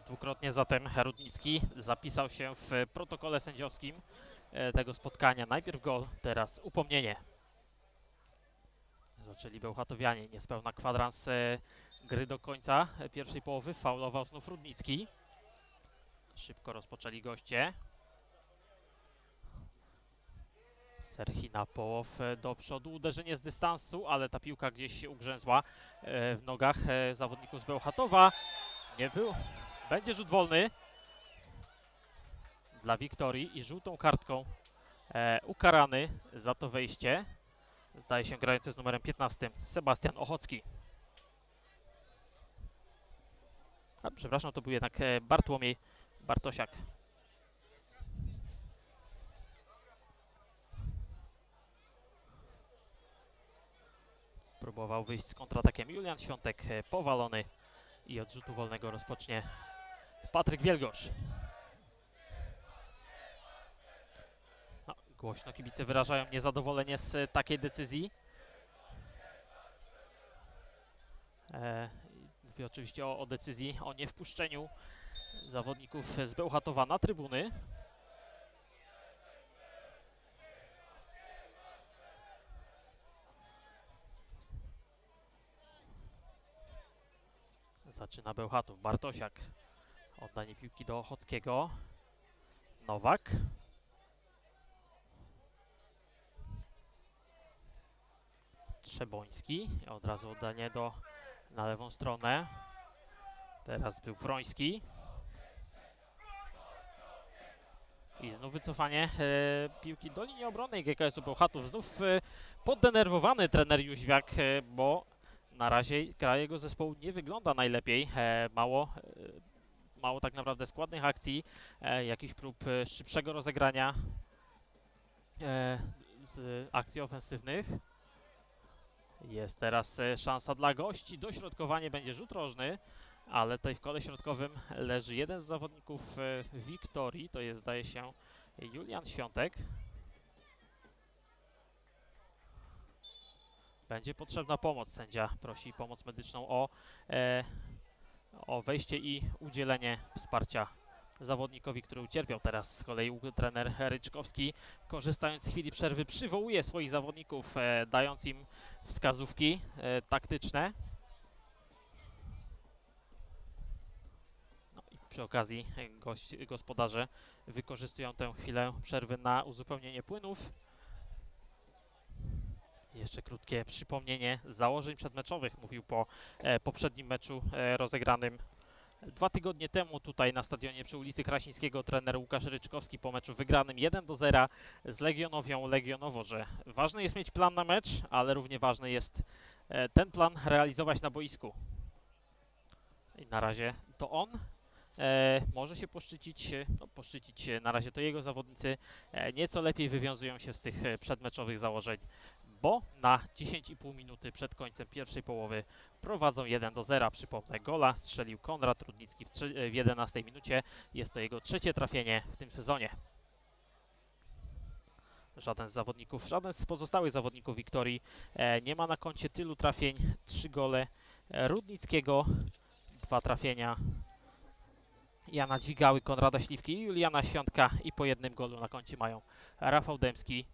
dwukrotnie zatem Rudnicki zapisał się w protokole sędziowskim tego spotkania. Najpierw gol, teraz upomnienie. Zaczęli Bełchatowianie niespełna kwadrans gry do końca pierwszej połowy. Faulował znów Rudnicki. Szybko rozpoczęli goście. Serhii Napołow do przodu, uderzenie z dystansu, ale ta piłka gdzieś się ugrzęzła w nogach zawodników z Bełchatowa. Nie był. Będzie rzut wolny dla Wiktorii i żółtą kartką ukarany za to wejście. Zdaje się grający z numerem 15 Sebastian Ochocki. A, przepraszam, to był jednak Bartłomiej Bartosiak. Próbował wyjść z kontratakiem Julian Świątek, powalony i od rzutu wolnego rozpocznie Patryk Wielgosz. No, głośno kibice wyrażają niezadowolenie z takiej decyzji. Mówię oczywiście o decyzji o niewpuszczeniu zawodników z Bełchatowa na trybuny. Zaczyna Bełchatów, Bartosiak, oddanie piłki do Ochockiego, Nowak. Trzeboński, od razu oddanie na lewą stronę, teraz był Wroński. I znów wycofanie piłki do linii obronnej GKS-u Bełchatów, znów poddenerwowany trener Jóźwiak, bo na razie gra jego zespołu nie wygląda najlepiej, mało tak naprawdę składnych akcji, jakichś prób szybszego rozegrania z akcji ofensywnych. Jest teraz szansa dla gości, dośrodkowanie, będzie rzut rożny, ale tutaj w kole środkowym leży jeden z zawodników Wiktorii, to jest, zdaje się, Julian Świątek. Będzie potrzebna pomoc. Sędzia prosi pomoc medyczną o wejście i udzielenie wsparcia zawodnikowi, który ucierpiał. Teraz z kolei trener Ryczkowski, korzystając z chwili przerwy, przywołuje swoich zawodników, dając im wskazówki taktyczne. No i przy okazji gospodarze wykorzystują tę chwilę przerwy na uzupełnienie płynów. Jeszcze krótkie przypomnienie założeń przedmeczowych. Mówił po poprzednim meczu rozegranym 2 tygodnie temu tutaj na stadionie przy ulicy Krasińskiego trener Łukasz Ryczkowski po meczu wygranym 1-0 z Legionowią Legionowo, że ważne jest mieć plan na mecz, ale równie ważne jest ten plan realizować na boisku. I na razie to on może się poszczycić, na razie to jego zawodnicy nieco lepiej wywiązują się z tych przedmeczowych założeń, bo na 10,5 minuty przed końcem pierwszej połowy prowadzą 1-0. Przypomnę, gola strzelił Konrad Rudnicki w 11 minucie. Jest to jego 3. trafienie w tym sezonie. Żaden z pozostałych zawodników Wiktorii nie ma na koncie tylu trafień. 3 gole Rudnickiego, 2 trafienia Jana Dzigały, Konrada Śliwki i Juliana Świątka i po jednym golu na koncie mają Rafał Dębski.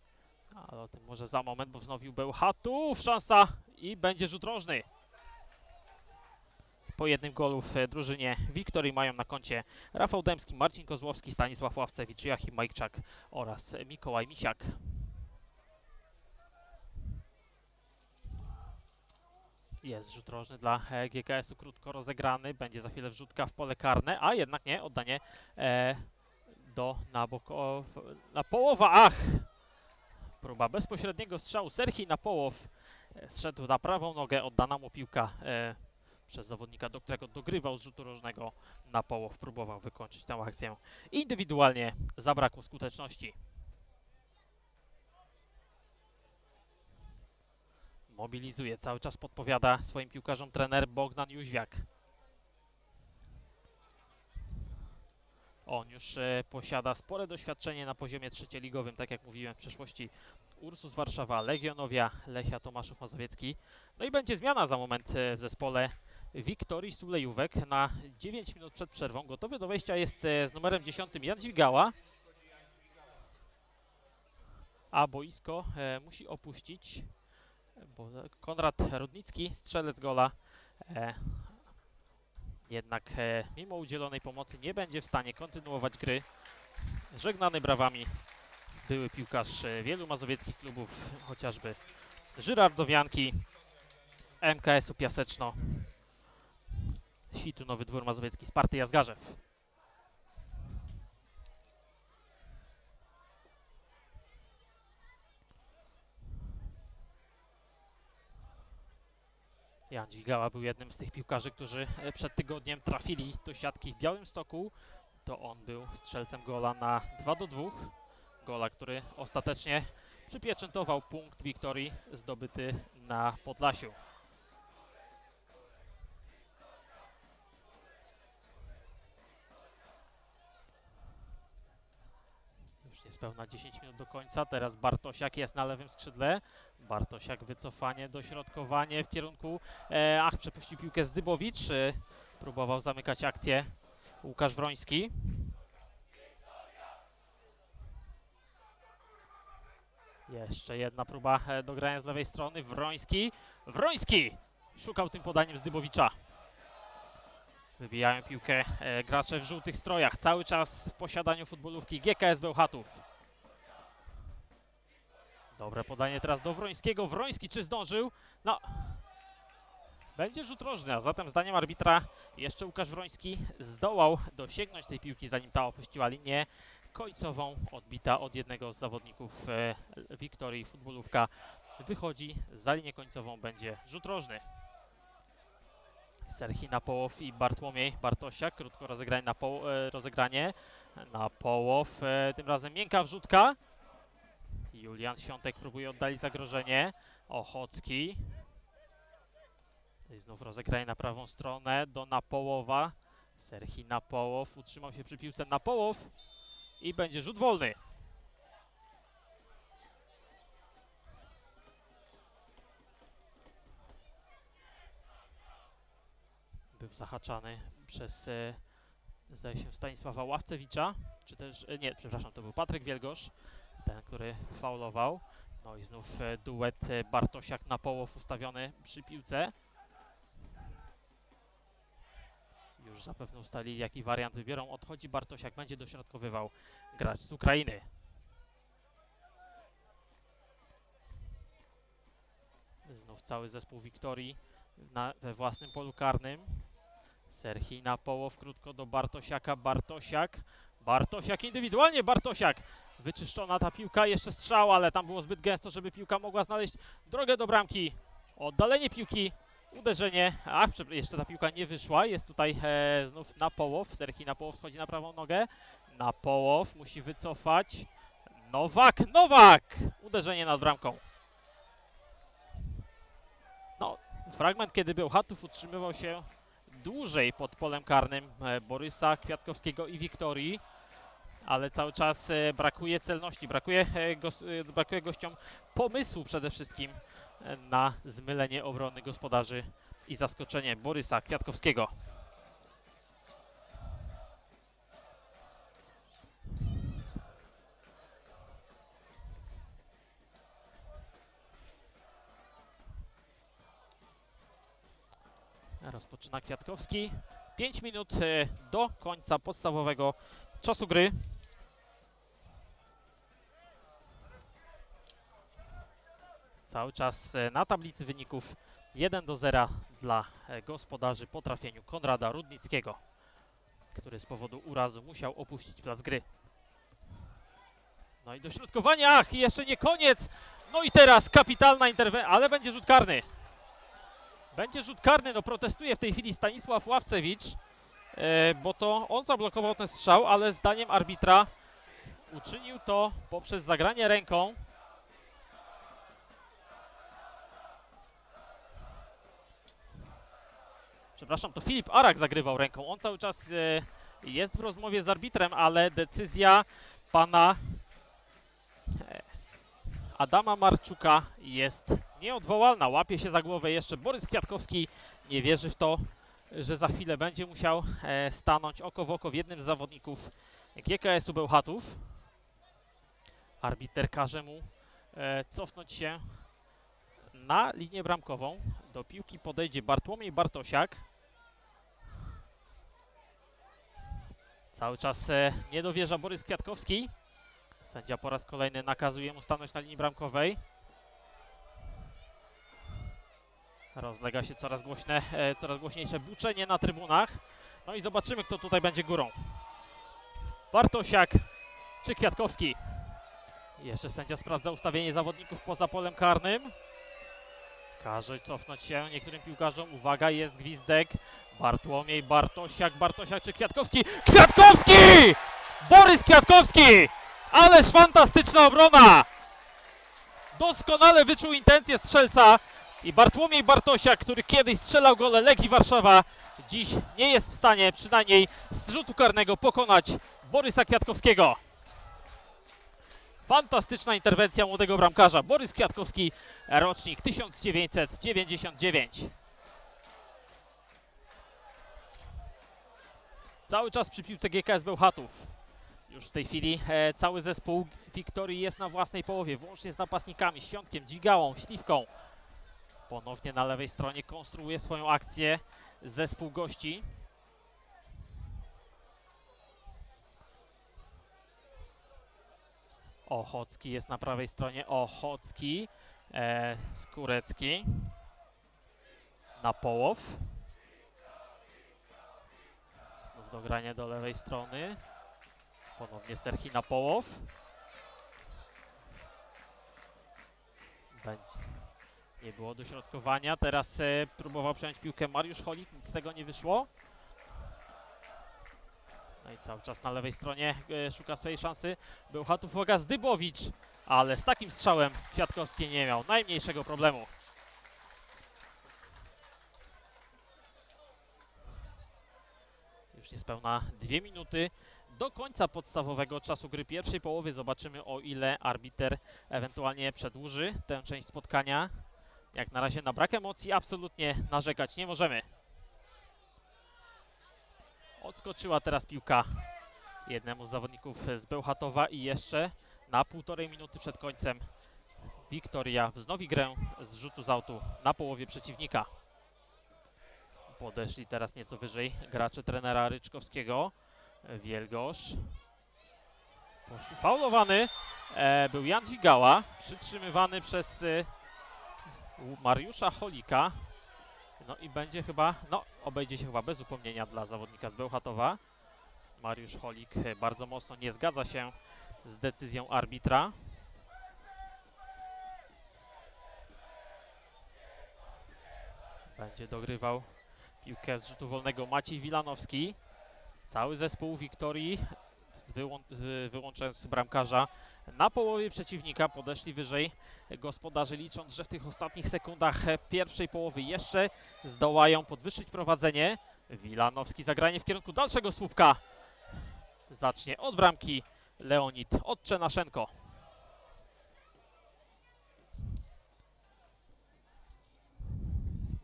Ale o tym może za moment, bo wznowił Bełchatów, szansa i będzie rzut rożny. Po jednym golu w drużynie Wiktorii mają na koncie Rafał Dębski, Marcin Kozłowski, Stanisław Ławcewicz, Joachim Majchrzak oraz Mikołaj Misiak. Jest rzut rożny dla GKS-u, krótko rozegrany, będzie za chwilę wrzutka w pole karne, a jednak nie, oddanie na połowę, ach! Próba bezpośredniego strzału. Serhii Napołow zszedł na prawą nogę, oddana mu piłka przez zawodnika, do którego dogrywał z rzutu rożnego. Napołow próbował wykończyć tę akcję indywidualnie, zabrakło skuteczności. Mobilizuje, cały czas podpowiada swoim piłkarzom trener Bogdan Jóźwiak. On już posiada spore doświadczenie na poziomie trzecioligowym, tak jak mówiłem w przeszłości. Ursus Warszawa, Legionowia, Lechia Tomaszów Mazowiecki. No i będzie zmiana za moment w zespole Wiktorii Sulejówek na 9 minut przed przerwą. Gotowy do wejścia jest z numerem 10 Jan Dzigała, a boisko musi opuścić, bo Konrad Rudnicki, strzelec gola, jednak mimo udzielonej pomocy nie będzie w stanie kontynuować gry. Żegnany brawami były piłkarz wielu mazowieckich klubów, chociażby Żyrardowianki, MKS-u Piaseczno, Świtu Nowy Dwór Mazowiecki, Sparty Jazgarzew. Jan Dzigała był jednym z tych piłkarzy, którzy przed tygodniem trafili do siatki w Białymstoku. To on był strzelcem gola na 2:2. Gola, który ostatecznie przypieczętował punkt Wiktorii zdobyty na Podlasiu. Już niespełna 10 minut do końca. Teraz Bartosiak jest na lewym skrzydle. Bartosiak wycofanie, dośrodkowanie w kierunku... przepuścił piłkę Zdybowicz. Próbował zamykać akcję Łukasz Wroński. Jeszcze jedna próba dogrania z lewej strony. Wroński. Wroński! Szukał tym podaniem Zdybowicza. Wybijają piłkę gracze w żółtych strojach. Cały czas w posiadaniu futbolówki GKS Bełchatów. Dobre podanie teraz do Wrońskiego. Wroński czy zdążył? No. Będzie rzut rożny, a zatem zdaniem arbitra jeszcze Łukasz Wroński zdołał dosięgnąć tej piłki, zanim ta opuściła linię końcową, odbita od jednego z zawodników Wiktorii. Futbolówka wychodzi za linię końcową, będzie rzut rożny. Serhii Napołow i Bartłomiej Bartosiak, krótko rozegranie. Napołow, tym razem miękka wrzutka. Julian Świątek próbuje oddalić zagrożenie. Ochocki. I znów rozegranie na prawą stronę do Napołowa. Serhii Napołow utrzymał się przy piłce. Napołow i będzie rzut wolny. Był zahaczany przez, zdaje się, Stanisława Ławcewicza, czy też, nie, przepraszam, to był Patryk Wielgosz, ten, który faulował. No i znów duet Bartosiak-Napołow ustawiony przy piłce. Już zapewne ustalili, jaki wariant wybiorą. Odchodzi Bartosiak, będzie dośrodkowywał gracz z Ukrainy. Znów cały zespół Wiktorii we własnym polu karnym. Serhii Napołow krótko do Bartosiaka. Bartosiak indywidualnie, Bartosiak! Wyczyszczona ta piłka, jeszcze strzał, ale tam było zbyt gęsto, żeby piłka mogła znaleźć drogę do bramki. Oddalenie piłki. Uderzenie, jeszcze ta piłka nie wyszła, jest tutaj znów Napołow, Serhii Napołow schodzi na prawą nogę, Napołow musi wycofać, Nowak! Uderzenie nad bramką. No, fragment, kiedy Bełchatów utrzymywał się dłużej pod polem karnym Borysa Kwiatkowskiego i Wiktorii, ale cały czas brakuje celności, brakuje gościom pomysłu przede wszystkim na zmylenie obrony gospodarzy i zaskoczenie Borysa Kwiatkowskiego. Rozpoczyna Kwiatkowski. 5 minut do końca podstawowego czasu gry. Cały czas na tablicy wyników 1:0 dla gospodarzy po trafieniu Konrada Rudnickiego, który z powodu urazu musiał opuścić plac gry. No i dośrodkowanie, i jeszcze nie koniec! No i teraz kapitalna interwencja, ale będzie rzut karny. Będzie rzut karny, no protestuje w tej chwili Stanisław Ławcewicz, bo to on zablokował ten strzał, ale zdaniem arbitra uczynił to poprzez zagranie ręką. Przepraszam, to Filip Arak zagrywał ręką. On cały czas jest w rozmowie z arbitrem, ale decyzja pana Adama Marczuka jest nieodwołalna. Łapie się za głowę jeszcze Borys Kwiatkowski. Nie wierzy w to. że za chwilę będzie musiał stanąć oko w oko w jednym z zawodników GKS-u Bełchatów. Arbiter każe mu cofnąć się na linię bramkową. Do piłki podejdzie Bartłomiej Bartosiak. Cały czas nie dowierza Borys Kwiatkowski. Sędzia po raz kolejny nakazuje mu stanąć na linii bramkowej. Rozlega się coraz głośniejsze buczenie na trybunach. No i zobaczymy, kto tutaj będzie górą. Bartosiak czy Kwiatkowski? Jeszcze sędzia sprawdza ustawienie zawodników poza polem karnym. Każe cofnąć się niektórym piłkarzom. Uwaga, jest gwizdek. Bartłomiej Bartosiak, Bartosiak czy Kwiatkowski? Kwiatkowski! Borys Kwiatkowski! Ależ fantastyczna obrona! Doskonale wyczuł intencję strzelca. I Bartłomiej Bartosiak, który kiedyś strzelał gole Lechii Warszawa, dziś nie jest w stanie przynajmniej z rzutu karnego pokonać Borysa Kwiatkowskiego. Fantastyczna interwencja młodego bramkarza. Borys Kwiatkowski, rocznik 1999. Cały czas przy piłce GKS Bełchatów. Już w tej chwili cały zespół Wiktorii jest na własnej połowie, włącznie z napastnikami Świątkiem, Dzigałą, Śliwką. Ponownie na lewej stronie konstruuje swoją akcję zespół gości. Ochocki jest na prawej stronie. Ochocki, Skórecki, Napołow. Znów dogranie do lewej strony. Ponownie Serhii Napołow. Nie było dośrodkowania, teraz próbował przejąć piłkę Mariusz Holik, nic z tego nie wyszło. No i cały czas na lewej stronie szuka swojej szansy Bełchatów. Uwaga, Zdybowicz, ale z takim strzałem Kwiatkowski nie miał najmniejszego problemu. Już niespełna 2 minuty do końca podstawowego czasu gry pierwszej połowy. Zobaczymy, o ile arbiter ewentualnie przedłuży tę część spotkania. Jak na razie na brak emocji absolutnie narzekać nie możemy. Odskoczyła teraz piłka jednemu z zawodników z Bełchatowa i jeszcze na 1,5 minuty przed końcem Wiktoria wznowi grę z rzutu z autu na połowie przeciwnika. Podeszli teraz nieco wyżej gracze trenera Ryczkowskiego. Wielgosz. Faulowany był Jan Dzigała, przytrzymywany przez Mariusza Holika. No i będzie chyba, obejdzie się chyba bez upomnienia dla zawodnika z Bełchatowa. Mariusz Holik bardzo mocno nie zgadza się z decyzją arbitra. Będzie dogrywał piłkę z rzutu wolnego Maciej Wilanowski. Cały zespół Wiktorii, wyłączając bramkarza, na połowie przeciwnika podeszli wyżej gospodarze, licząc, że w tych ostatnich sekundach pierwszej połowy jeszcze zdołają podwyższyć prowadzenie. Wilanowski zagranie w kierunku dalszego słupka. Zacznie od bramki Leonid Otczenaszenko.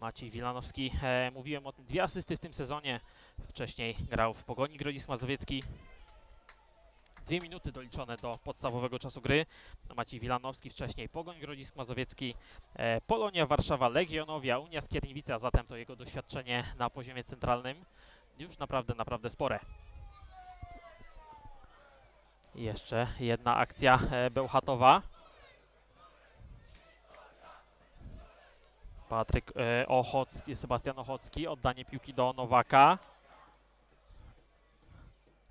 Maciej Wilanowski, mówiłem o tym, 2 asysty w tym sezonie. Wcześniej grał w Pogoni Grodzisk Mazowiecki. 2 minuty doliczone do podstawowego czasu gry. Maciej Wilanowski wcześniej Pogoń Grodzisk Mazowiecki, Polonia Warszawa, Legionowia, Unia Skierniewice, a zatem to jego doświadczenie na poziomie centralnym już naprawdę, naprawdę spore. Jeszcze jedna akcja Bełchatowa. Patryk Ochocki, Sebastian Ochocki, oddanie piłki do Nowaka.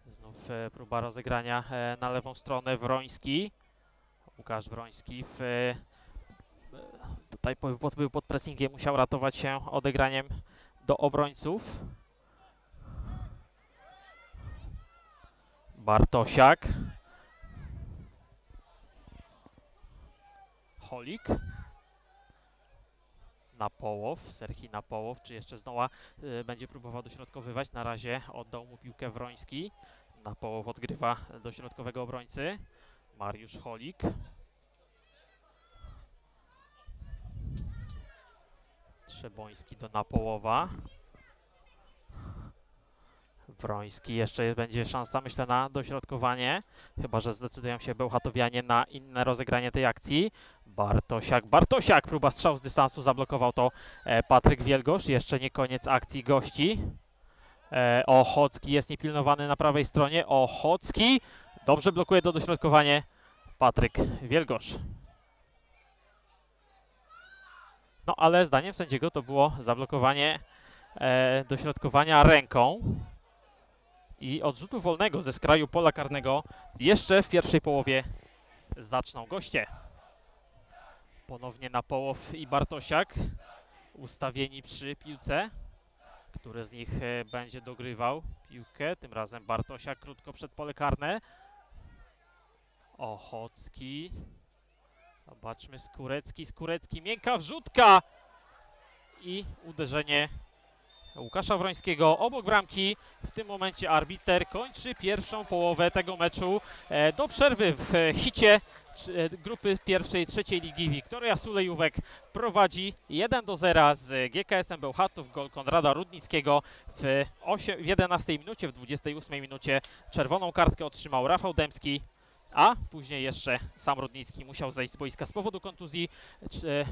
Znów próba rozegrania na lewą stronę. Wroński, Łukasz Wroński tutaj był pod pressingiem, musiał ratować się odegraniem do obrońców. Bartosiak. Holik. Napołow, Serhii Napołow, czy jeszcze znowu będzie próbował dośrodkowywać. Na razie oddał mu piłkę Wroński. Napołow odgrywa do środkowego obrońcy. Mariusz Holik. Trzeboński do Napołowa. Wroński. Jeszcze będzie szansa, myślę, na dośrodkowanie. Chyba że zdecydują się Bełchatowianie na inne rozegranie tej akcji. Bartosiak. Próba strzału z dystansu. Zablokował to Patryk Wielgosz. Jeszcze nie koniec akcji gości. Ochocki jest niepilnowany na prawej stronie. Ochocki dobrze blokuje to dośrodkowanie. Patryk Wielgosz. No ale zdaniem sędziego to było zablokowanie dośrodkowania ręką i odrzutu wolnego ze skraju pola karnego jeszcze w pierwszej połowie zaczną goście. Ponownie Napołow i Bartosiak ustawieni przy piłce. Który z nich będzie dogrywał piłkę? Tym razem Bartosiak krótko przed pole karne. Ochocki. Zobaczmy, Skurecki, miękka wrzutka i uderzenie Łukasza Wrońskiego obok bramki. W tym momencie arbiter kończy pierwszą połowę tego meczu. Do przerwy w hicie grupy pierwszej, trzeciej ligi Victoria Sulejówek prowadzi 1-0 z GKS-em Bełchatów. Gol Konrada Rudnickiego w 11 minucie, w 28 minucie czerwoną kartkę otrzymał Rafał Dębski. A później jeszcze sam Rudnicki musiał zejść z boiska z powodu kontuzji.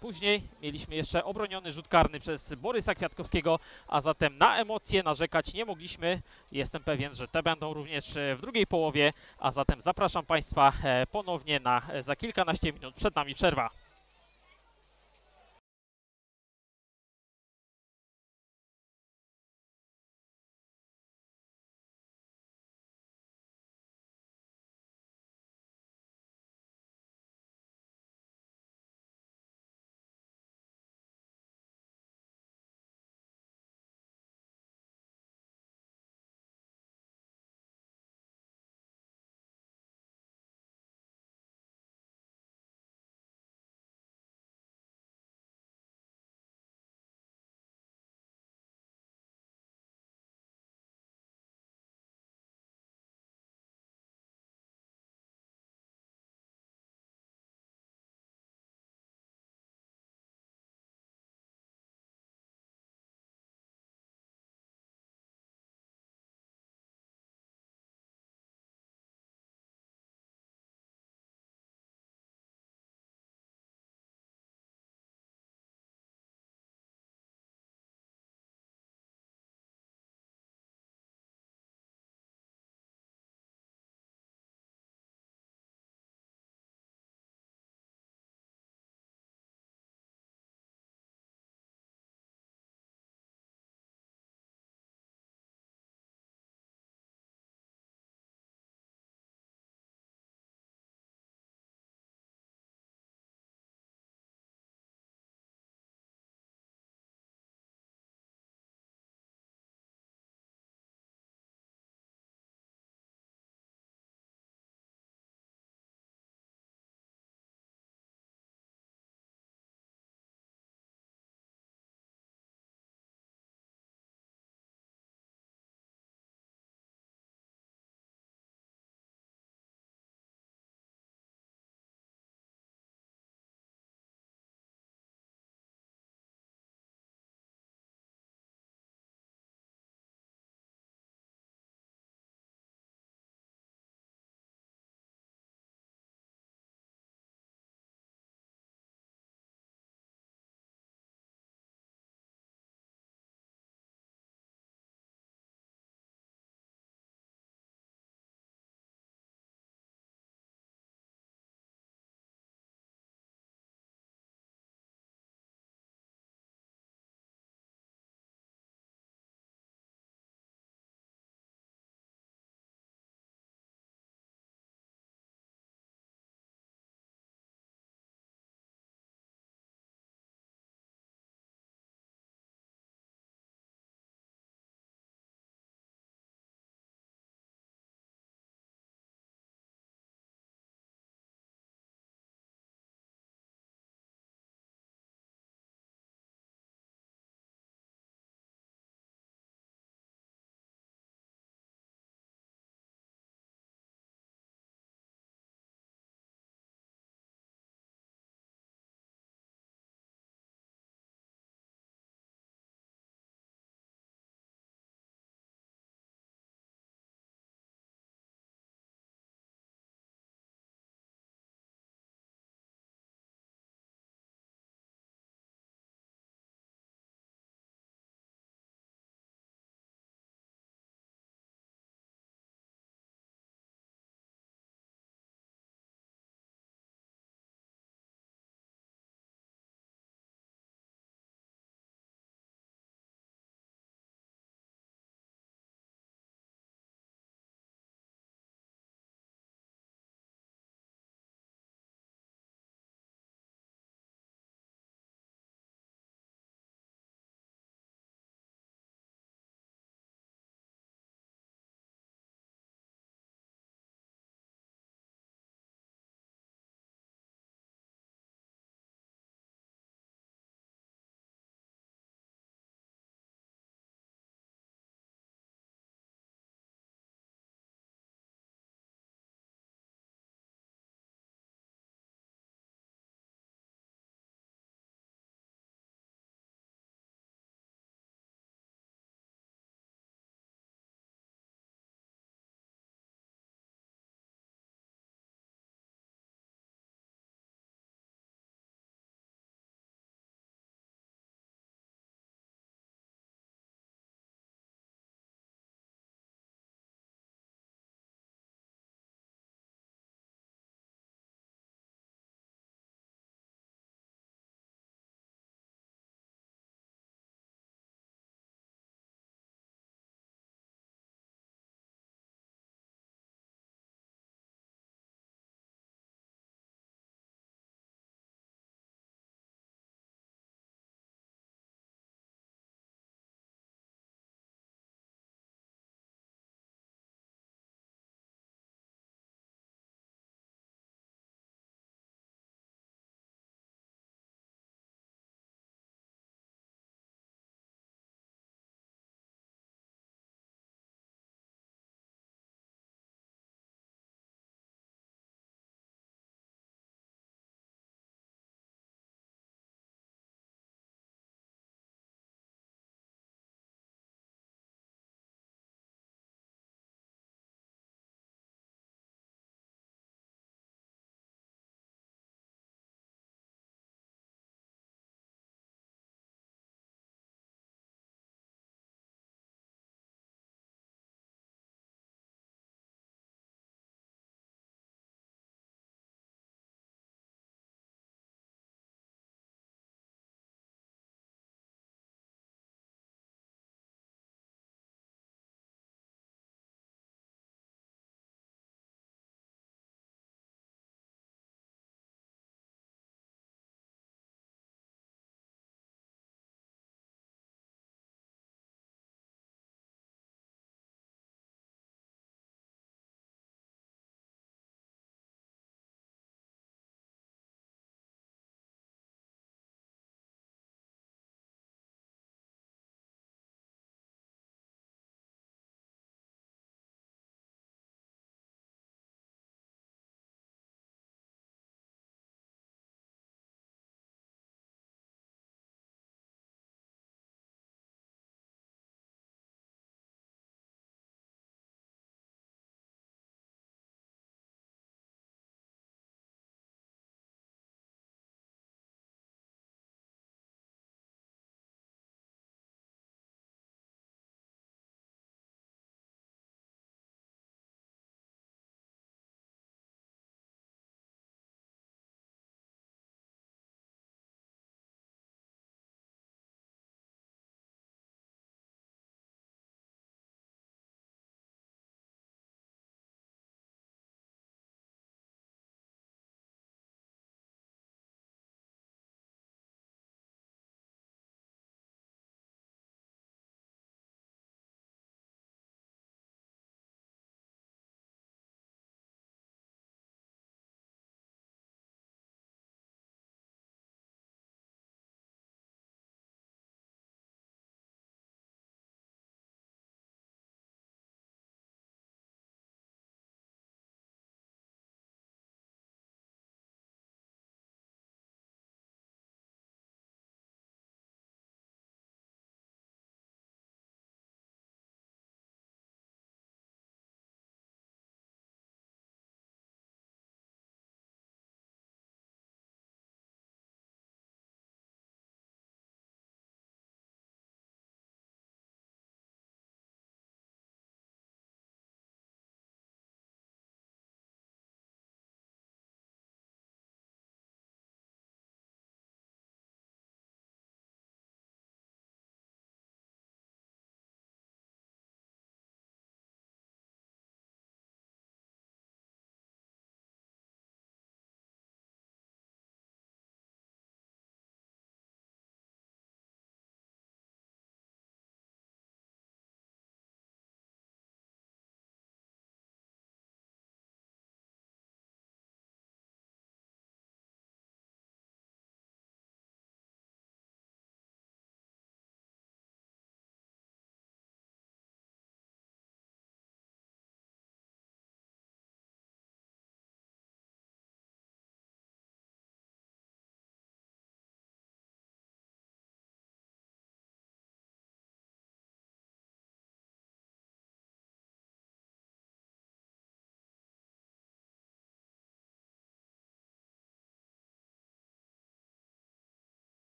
Później mieliśmy jeszcze obroniony rzut karny przez Borysa Kwiatkowskiego, a zatem na emocje narzekać nie mogliśmy. Jestem pewien, że te będą również w drugiej połowie, a zatem zapraszam Państwa ponownie za kilkanaście minut. Przed nami przerwa.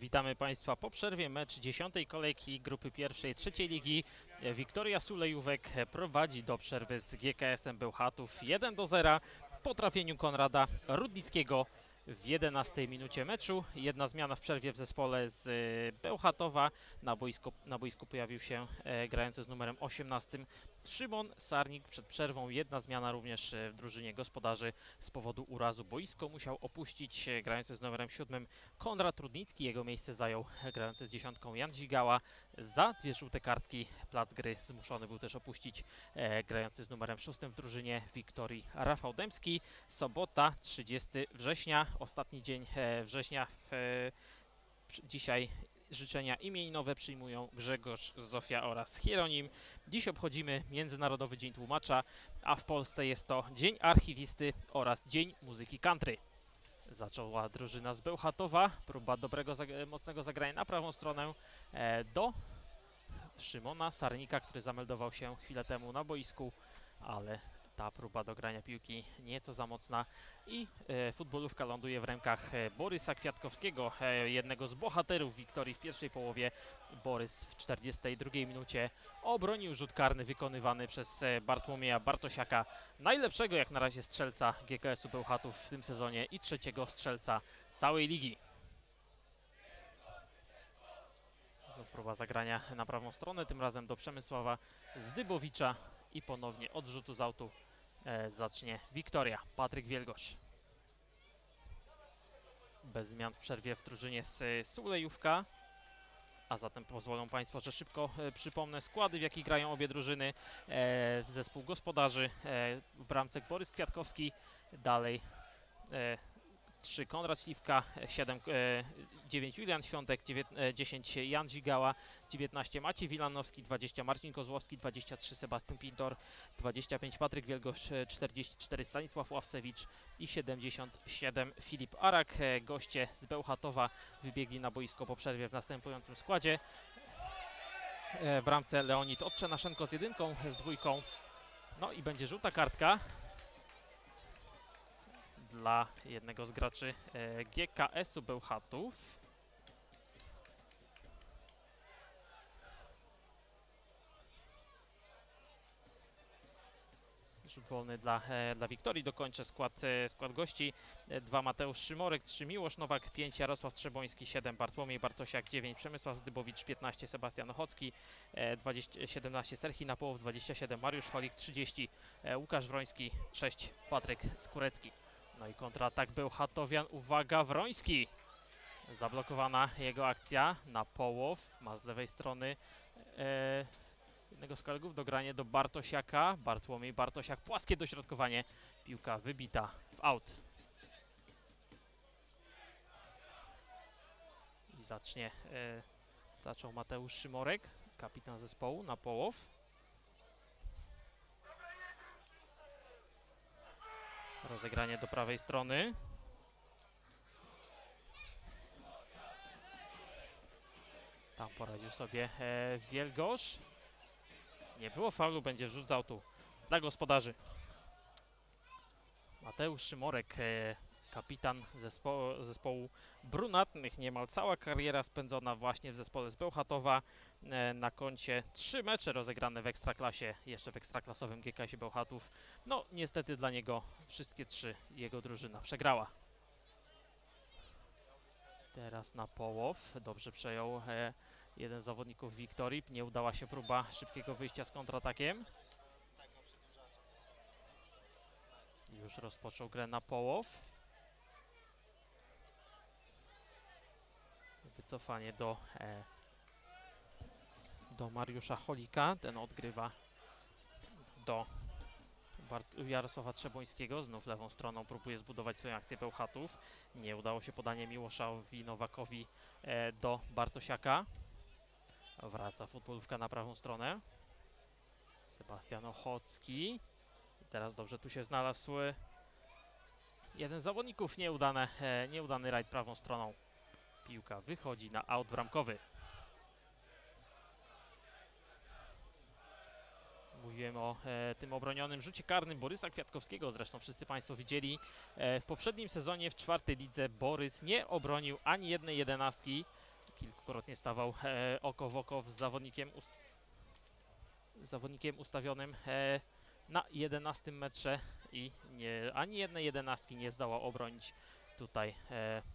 Witamy Państwa po przerwie. Mecz 10. kolejki grupy pierwszej trzeciej ligi. Victoria Sulejówek prowadzi do przerwy z GKS-em Bełchatów 1-0 po trafieniu Konrada Rudnickiego w 11 minucie meczu. Jedna zmiana w przerwie w zespole z Bełchatowa. Na boisku pojawił się grający z numerem 18 Szymon Sarnik. Przed przerwą jedna zmiana również w drużynie gospodarzy z powodu urazu. Boisko musiał opuścić grający z numerem 7 Konrad Rudnicki. Jego miejsce zajął grający z 10 Jan Dzigała. Za dwie żółte kartki plac gry zmuszony był też opuścić grający z numerem 6 w drużynie Wiktorii Rafał Dębski. Sobota 30 września. Ostatni dzień września. Dzisiaj życzenia imieninowe przyjmują Grzegorz, Zofia oraz Hieronim. Dziś obchodzimy Międzynarodowy Dzień Tłumacza, a w Polsce jest to Dzień Archiwisty oraz Dzień Muzyki Country. Zaczęła drużyna z Bełchatowa. Próba dobrego, mocnego zagrania na prawą stronę do Szymona Sarnika, który zameldował się chwilę temu na boisku, ale ta próba do grania piłki nieco za mocna i futbolówka ląduje w rękach Borysa Kwiatkowskiego, jednego z bohaterów Wiktorii w pierwszej połowie. Borys w 42 minucie obronił rzut karny wykonywany przez Bartłomieja Bartosiaka, najlepszego jak na razie strzelca GKS-u Bełchatów w tym sezonie i trzeciego strzelca całej ligi. Znów próba zagrania na prawą stronę, tym razem do Przemysława Zdybowicza i ponownie od rzutu z autu zacznie Wiktoria. Patryk Wielgosz. Bez zmian w przerwie w drużynie z Sulejówka. A zatem pozwolą Państwo, że szybko przypomnę składy, w jakich grają obie drużyny. Zespół gospodarzy w bramce Borys Kwiatkowski. Dalej 3 Konrad Śliwka, 9 Julian Świątek, 10 Jan Dzigała, 19 Maciej Wilanowski, 20 Marcin Kozłowski, 23 Sebastian Pindor, 25 Patryk Wielgosz, 44 Stanisław Ławcewicz i 77 Filip Arak. Goście z Bełchatowa wybiegli na boisko po przerwie w następującym składzie. W bramce Leonid Otczenaszenko z jedynką, z dwójką. No i będzie żółta kartka dla jednego z graczy GKS-u Bełchatów. Rzut wolny dla Wiktorii. Dokończę skład gości. 2 Mateusz Szymorek, 3 Miłosz Nowak, 5 Jarosław Trzeboński, 7 Bartłomiej Bartosiak, 9 Przemysław Zdybowicz, 15 Sebastian Ochocki, 17 Serhii Napołow, 27 Mariusz Holik, 30 Łukasz Wroński, 6 Patryk Skórecki. No i kontratak Bełchatowian. Uwaga, Wroński. Zablokowana jego akcja. Napołow ma z lewej strony jednego z kolegów. Dogranie do Bartosiaka. Bartłomiej Bartosiak. Płaskie dośrodkowanie. Piłka wybita w aut. I zaczął Mateusz Szymorek, kapitan zespołu. Napołow. Rozegranie do prawej strony. Tam poradził sobie Wielgosz. Nie było faulu, będzie rzut z autu dla gospodarzy. Mateusz Szymorek, kapitan zespołu brunatnych. Niemal cała kariera spędzona właśnie w zespole z Bełchatowa. Na koncie 3 mecze rozegrane w Ekstraklasie, jeszcze w ekstraklasowym GKS-ie Bełchatów. No niestety dla niego wszystkie 3 jego drużyna przegrała. Teraz Napołow. Dobrze przejął jeden z zawodników Wiktorii. Nie udała się próba szybkiego wyjścia z kontratakiem. Już rozpoczął grę Napołow. Wycofanie do Mariusza Holika. Ten odgrywa do Jarosława Trzebońskiego. Znów lewą stroną próbuje zbudować swoją akcję Bełchatów. Nie udało się podanie Miłoszowi Nowakowi do Bartosiaka. Wraca futbolówka na prawą stronę. Sebastian Ochocki. Teraz dobrze tu się znalazł jeden z zawodników. Nieudany rajd prawą stroną. Piłka wychodzi na aut bramkowy. Mówiłem o tym obronionym rzucie karnym Borysa Kwiatkowskiego. Zresztą wszyscy Państwo widzieli. W poprzednim sezonie w czwartej lidze Borys nie obronił ani jednej jedenastki. kilkukrotnie stawał oko w oko z zawodnikiem ustawionym na 11 metrze i ani jednej 11 nie zdołał obronić tutaj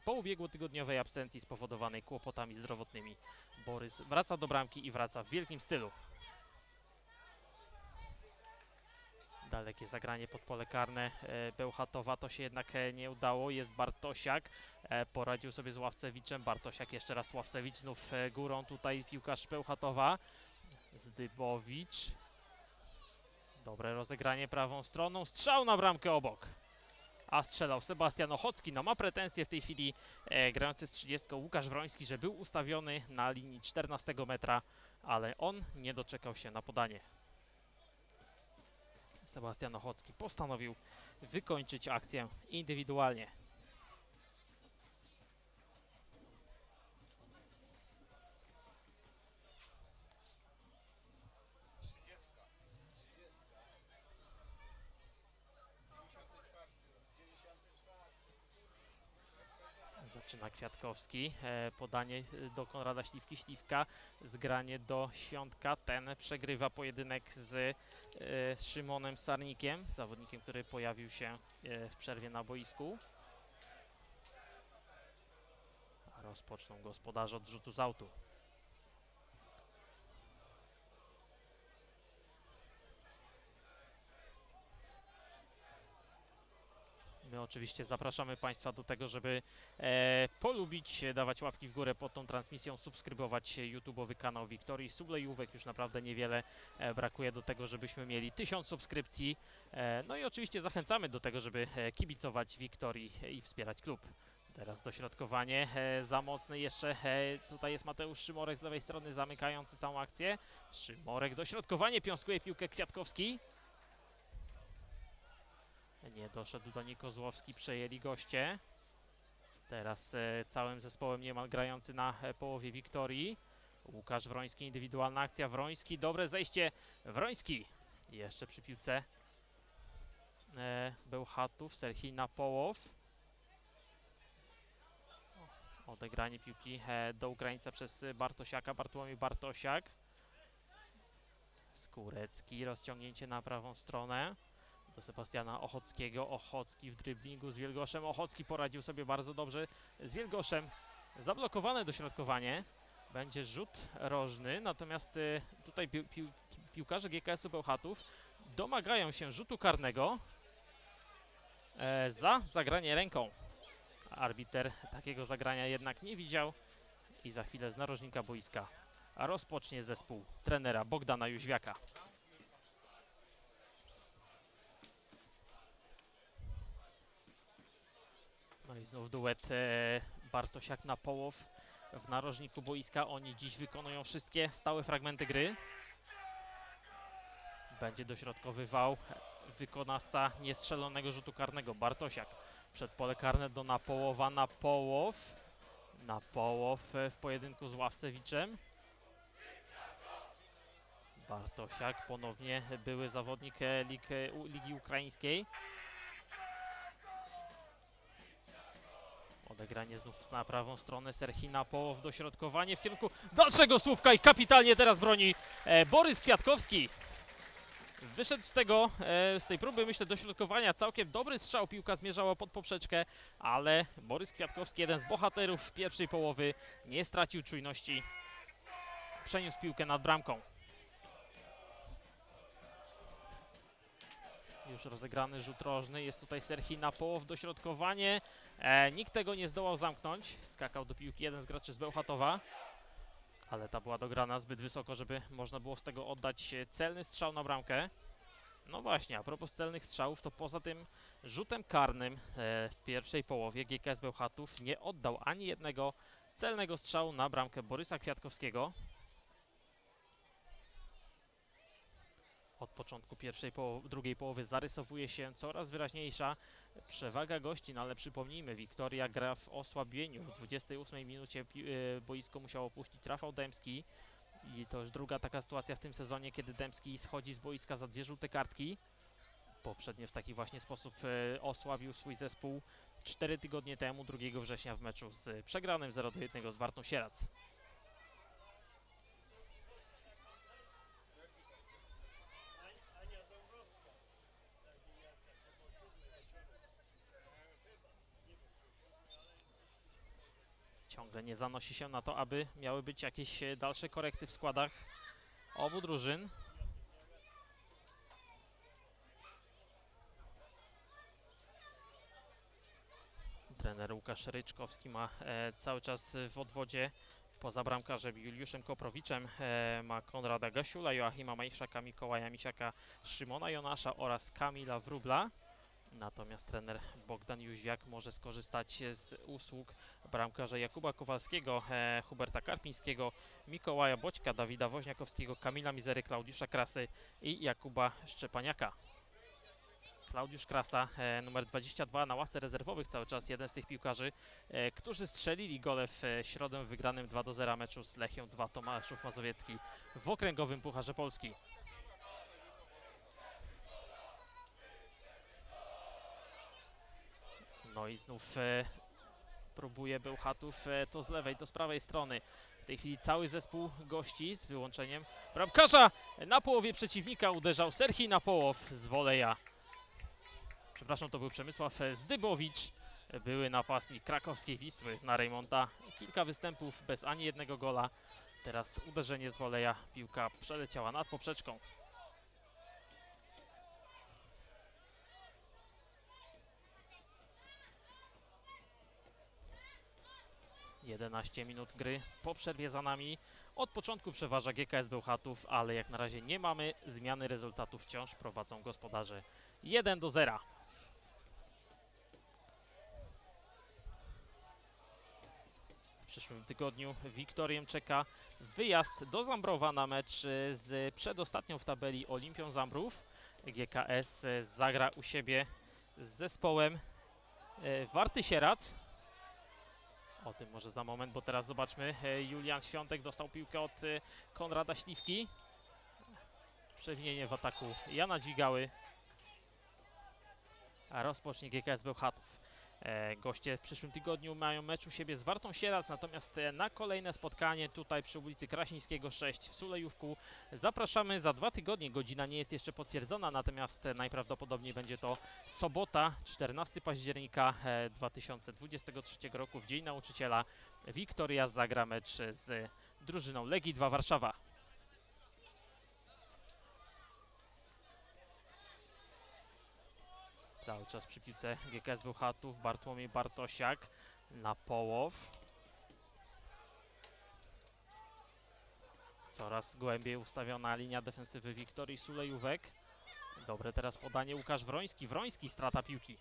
po ubiegłotygodniowej absencji spowodowanej kłopotami zdrowotnymi. Borys wraca do bramki i wraca w wielkim stylu. Dalekie zagranie pod pole karne Bełchatowa, to się jednak nie udało, jest Bartosiak, poradził sobie z Ławcewiczem, Bartosiak jeszcze raz, Ławcewicz znów górą, tutaj piłkarz Bełchatowa, Zdybowicz, dobre rozegranie prawą stroną, strzał na bramkę obok, a strzelał Sebastian Ochocki. No ma pretensje w tej chwili grający z 30 Łukasz Wroński, że był ustawiony na linii 14 metra, ale on nie doczekał się na podanie. Sebastian Ochocki postanowił wykończyć akcję indywidualnie. Zaczyna Kwiatkowski, podanie do Konrada Śliwki, Śliwka, zgranie do Świątka, ten przegrywa pojedynek z Szymonem Sarnikiem, zawodnikiem, który pojawił się w przerwie na boisku. A rozpoczną gospodarze od rzutu z autu. My oczywiście zapraszamy Państwa do tego, żeby polubić, dawać łapki w górę pod tą transmisją, subskrybować YouTube'owy kanał Wiktorii Sulejówek. Już naprawdę niewiele brakuje do tego, żebyśmy mieli 1000 subskrypcji. No i oczywiście zachęcamy do tego, żeby kibicować Wiktorii i wspierać klub. Teraz dośrodkowanie za mocne jeszcze, tutaj jest Mateusz Szymorek z lewej strony zamykający całą akcję. Szymorek dośrodkowanie, piąskuje piłkę Kwiatkowski. Nie doszedł do niej Kozłowski, przejęli goście. Teraz całym zespołem niemal grający na połowie Wiktorii. Łukasz Wroński, indywidualna akcja. Wroński, dobre zejście. Wroński jeszcze przy piłce. Bełchatów, Serhii Napołow. Odegranie piłki do Ukraińca przez Bartosiaka, Bartłomiej Bartosiak. Skórecki, rozciągnięcie na prawą stronę. Do Sebastiana Ochockiego, Ochocki w dryblingu z Wielgoszem, Ochocki poradził sobie bardzo dobrze z Wielgoszem, zablokowane dośrodkowanie, będzie rzut rożny, natomiast tutaj piłkarze GKS-u Bełchatów domagają się rzutu karnego za zagranie ręką. Arbiter takiego zagrania jednak nie widział i za chwilę z narożnika boiska rozpocznie zespół trenera Bogdana Jóźwiaka. No i znów duet Bartosiak na Połow w narożniku boiska. Oni dziś wykonują wszystkie stałe fragmenty gry. Będzie dośrodkowywał wykonawca niestrzelonego rzutu karnego, Bartosiak. Przed pole karne do Napołowa, Napołow. Napołow w pojedynku z Ławcewiczem. Bartosiak, ponownie były zawodnik Ligi Ukraińskiej. Odegranie znów na prawą stronę, Serhii Napołow, dośrodkowanie w kierunku dalszego słupka i kapitalnie teraz broni Borys Kwiatkowski. Wyszedł z tej próby, myślę, dośrodkowania całkiem dobry strzał, piłka zmierzała pod poprzeczkę, ale Borys Kwiatkowski, jeden z bohaterów w pierwszej połowy, nie stracił czujności, przeniósł piłkę nad bramką. Już rozegrany rzut rożny, jest tutaj Serhii Napołow, dośrodkowanie, nikt tego nie zdołał zamknąć, skakał do piłki jeden z graczy z Bełchatowa, ale ta była dograna zbyt wysoko, żeby można było z tego oddać celny strzał na bramkę. No właśnie, a propos celnych strzałów, to poza tym rzutem karnym w pierwszej połowie GKS Bełchatów nie oddał ani jednego celnego strzału na bramkę Borysa Kwiatkowskiego. Od początku drugiej połowy zarysowuje się coraz wyraźniejsza przewaga gości, no ale przypomnijmy, Wiktoria gra w osłabieniu. W 28 minucie boisko musiał opuścić Rafał Dębski i to już druga taka sytuacja w tym sezonie, kiedy Dębski schodzi z boiska za 2 żółte kartki. Poprzednio w taki właśnie sposób osłabił swój zespół 4 tygodnie temu, 2 września w meczu z przegranym 0-1 z Wartą Sieradz. ciągle nie zanosi się na to, aby miały być jakieś dalsze korekty w składach obu drużyn. Trener Łukasz Ryczkowski ma cały czas w odwodzie poza bramkarzem Juliuszem Koprowiczem ma Konrada Gasiula, Joachima Majchrzaka, Mikołaja Misiaka, Szymona Jonasza oraz Kamila Wróbla. Natomiast trener Bogdan Jóźwiak może skorzystać z usług bramkarza Jakuba Kowalskiego, Huberta Karpińskiego, Mikołaja Boćka, Dawida Woźniakowskiego, Kamila Mizery, Klaudiusza Krasy i Jakuba Szczepaniaka. Klaudiusz Krasa, numer 22, na ławce rezerwowych cały czas, jeden z tych piłkarzy, którzy strzelili gole w środę w wygranym 2-0 meczu z Lechią 2 Tomaszów Mazowiecki w okręgowym Pucharze Polski. No i znów próbuje Bełchatów to z lewej, to z prawej strony. W tej chwili cały zespół gości z wyłączeniem bramkarza. Na połowie przeciwnika uderzał Serhii Napołow z voleja. Przepraszam, to był Przemysław Zdybowicz, były napastnik krakowskiej Wisły na Rejmonta. Kilka występów bez ani jednego gola. Teraz uderzenie z voleja, piłka przeleciała nad poprzeczką. Jedenaście minut gry po przerwie za nami. Od początku przeważa GKS Bełchatów, ale jak na razie nie mamy zmiany rezultatu. Wciąż prowadzą gospodarze 1-0. W przyszłym tygodniu Wiktorię czeka wyjazd do Zambrowa na mecz z przedostatnią w tabeli Olimpią Zambrów. GKS zagra u siebie z zespołem Warty Sieradz. O tym może za moment, bo teraz zobaczmy, Julian Świątek dostał piłkę od Konrada Śliwki. Przewinienie w ataku Jana Dzigały. A rozpocznie GKS Bełchatów. Goście w przyszłym tygodniu mają mecz u siebie z Wartą Sieradz, natomiast na kolejne spotkanie tutaj przy ulicy Krasińskiego 6 w Sulejówku zapraszamy za 2 tygodnie. Godzina nie jest jeszcze potwierdzona, natomiast najprawdopodobniej będzie to sobota, 14 października 2023 roku w Dzień Nauczyciela. Wiktoria zagra mecz z drużyną Legii 2 Warszawa. Cały czas przy piłce GKS Bełchatów, Bartłomiej Bartosiak, Napołow. Coraz głębiej ustawiona linia defensywy Wiktorii Sulejówek. Dobre teraz podanie, Łukasz Wroński. Wroński, strata piłki.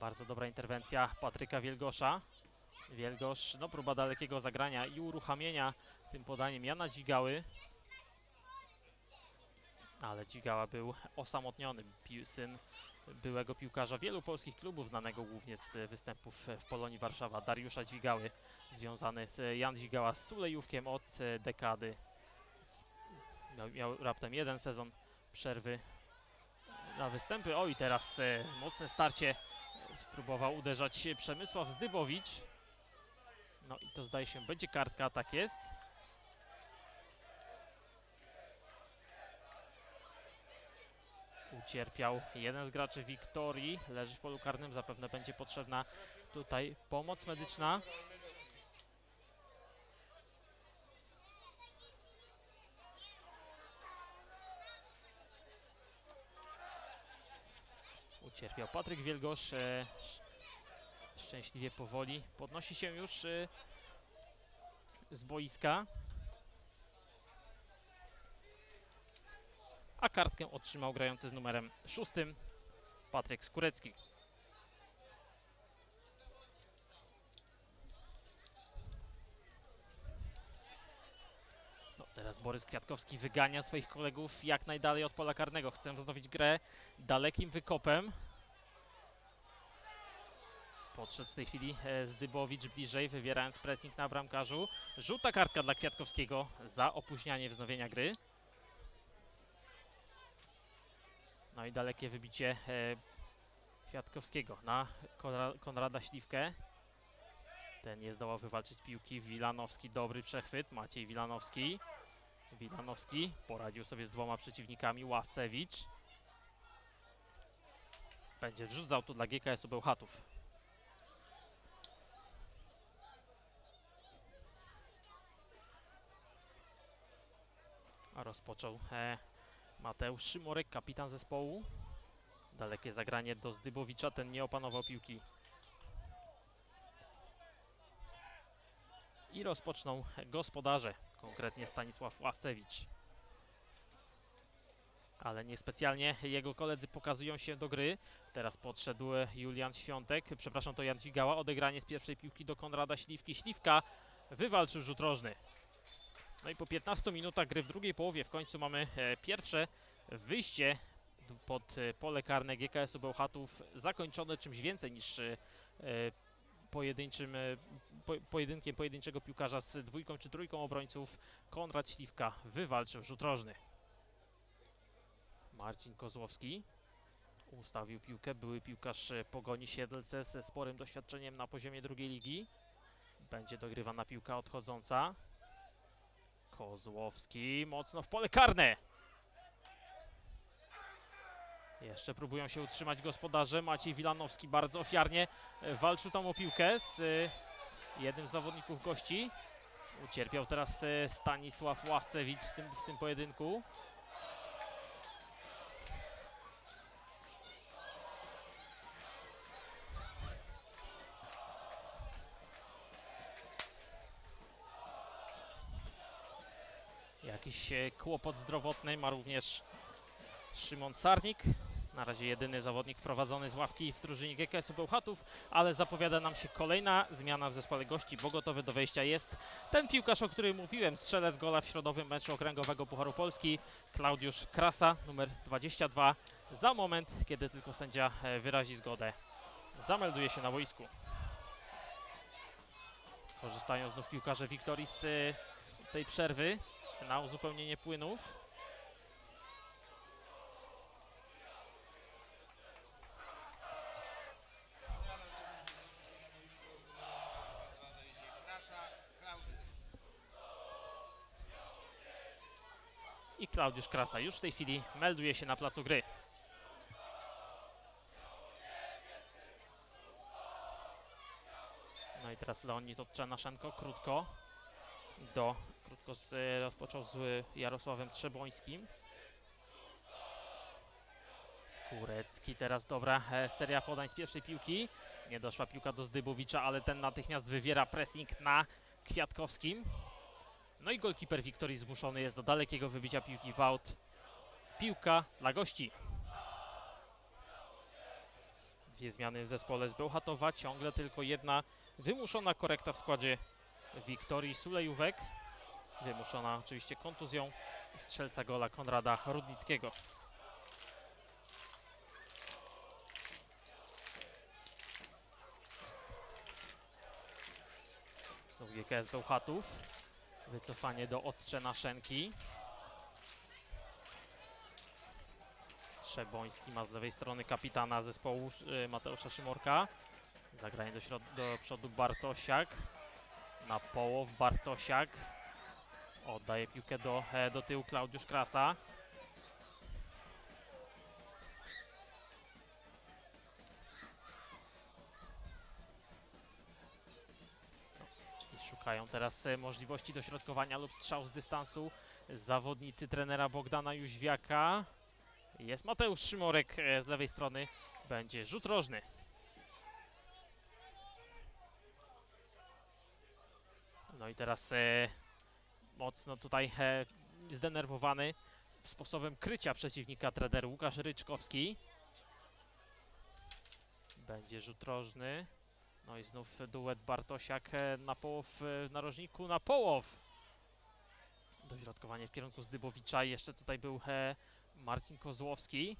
Bardzo dobra interwencja Patryka Wielgosza. Wielgosz, no próba dalekiego zagrania i uruchamienia tym podaniem Jana Dzigały. Ale Dzigała był osamotniony, syn byłego piłkarza wielu polskich klubów, znanego głównie z występów w Polonii Warszawa, Dariusza Dzigały, związany z Jan Dzigała z Sulejówkiem od dekady. Miał raptem 1 sezon przerwy na występy. O, i teraz mocne starcie, spróbował uderzać Przemysław Zdybowicz. No i to zdaje się będzie kartka, tak jest. Ucierpiał jeden z graczy Wiktorii, leży w polu karnym, zapewne będzie potrzebna tutaj pomoc medyczna. Ucierpiał Patryk Wielgosz, szczęśliwie powoli podnosi się już z boiska. A kartkę otrzymał grający z numerem 6 Patryk Skurecki. No, teraz Borys Kwiatkowski wygania swoich kolegów jak najdalej od pola karnego. Chce wznowić grę dalekim wykopem. Podszedł w tej chwili Zdybowicz bliżej, wywierając pressing na bramkarzu. Żółta kartka dla Kwiatkowskiego za opóźnianie wznowienia gry. No i dalekie wybicie Kwiatkowskiego na Konrada Śliwkę. Ten nie zdołał wywalczyć piłki. Wilanowski, dobry przechwyt. Maciej Wilanowski. Wilanowski poradził sobie z 2 przeciwnikami. Ławcewicz. Będzie rzut z autu dla GKS-u Bełchatów. rozpoczął Mateusz Szymorek, kapitan zespołu. Dalekie zagranie do Zdybowicza, ten nie opanował piłki. I rozpoczną gospodarze, konkretnie Stanisław Ławcewicz. Ale niespecjalnie jego koledzy pokazują się do gry. Teraz podszedł Julian Świątek, przepraszam, to Jan Dzigała. Odegranie z pierwszej piłki do Konrada Śliwki. Śliwka wywalczył rzut rożny. No i po 15 minutach gry w drugiej połowie w końcu mamy pierwsze wyjście pod pole karne GKS-u Bełchatów, zakończone czymś więcej niż pojedynkiem pojedynczego piłkarza z dwójką czy trójką obrońców. Konrad Śliwka wywalczył rzut rożny. Marcin Kozłowski ustawił piłkę, były piłkarz Pogoni Siedlce ze sporym doświadczeniem na poziomie drugiej ligi. Będzie dogrywana piłka odchodząca. Kozłowski mocno w pole karne. Jeszcze próbują się utrzymać gospodarze. Maciej Wilanowski bardzo ofiarnie walczył tam o piłkę z jednym z zawodników gości. Ucierpiał teraz Stanisław Ławcewicz w tym pojedynku. Jakiś kłopot zdrowotny ma również Szymon Sarnik. Na razie jedyny zawodnik wprowadzony z ławki w drużynie GKS-u Bełchatów, ale zapowiada nam się kolejna zmiana w zespole gości, bo gotowy do wejścia jest ten piłkarz, o którym mówiłem, strzelec gola w środowym meczu okręgowego Pucharu Polski, Klaudiusz Krasa, numer 22. Za moment, kiedy tylko sędzia wyrazi zgodę, zamelduje się na boisku. Korzystają znów piłkarze Wiktorii z tej przerwy na uzupełnienie płynów. I Klaudiusz Krasa już w tej chwili melduje się na placu gry. No i teraz Leonid Otczenaszenko rozpoczął z Jarosławem Trzebońskim. Skórecki teraz, dobra seria podań z pierwszej piłki. Nie doszła piłka do Zdybowicza, ale ten natychmiast wywiera pressing na Kwiatkowskim. No i golkiper Wiktorii zmuszony jest do dalekiego wybicia piłki w aut. Piłka dla gości. Dwie zmiany w zespole z Bełchatowa, ciągle tylko jedna wymuszona korekta w składzie Wiktorii Sulejówek. Wymuszona oczywiście kontuzją strzelca gola Konrada Rudnickiego. Znów GKS Bełchatów. Wycofanie do Otczenaszenki. Trzeboński ma z lewej strony kapitana zespołu Mateusza Szymorka. Zagranie do przodu Bartosiak. Napołow, Bartosiak. Oddaje piłkę do tyłu Klaudiusz Krasa. I szukają teraz możliwości dośrodkowania lub strzał z dystansu zawodnicy trenera Bogdana Jóźwiaka. Jest Mateusz Szymorek z lewej strony. Będzie rzut rożny. No i teraz mocno tutaj zdenerwowany sposobem krycia przeciwnika trener Łukasz Ryczkowski. Będzie rzut rożny. No i znów duet Bartosiak Napołow w narożniku. Dośrodkowanie w kierunku Zdybowicza. Jeszcze tutaj był Marcin Kozłowski.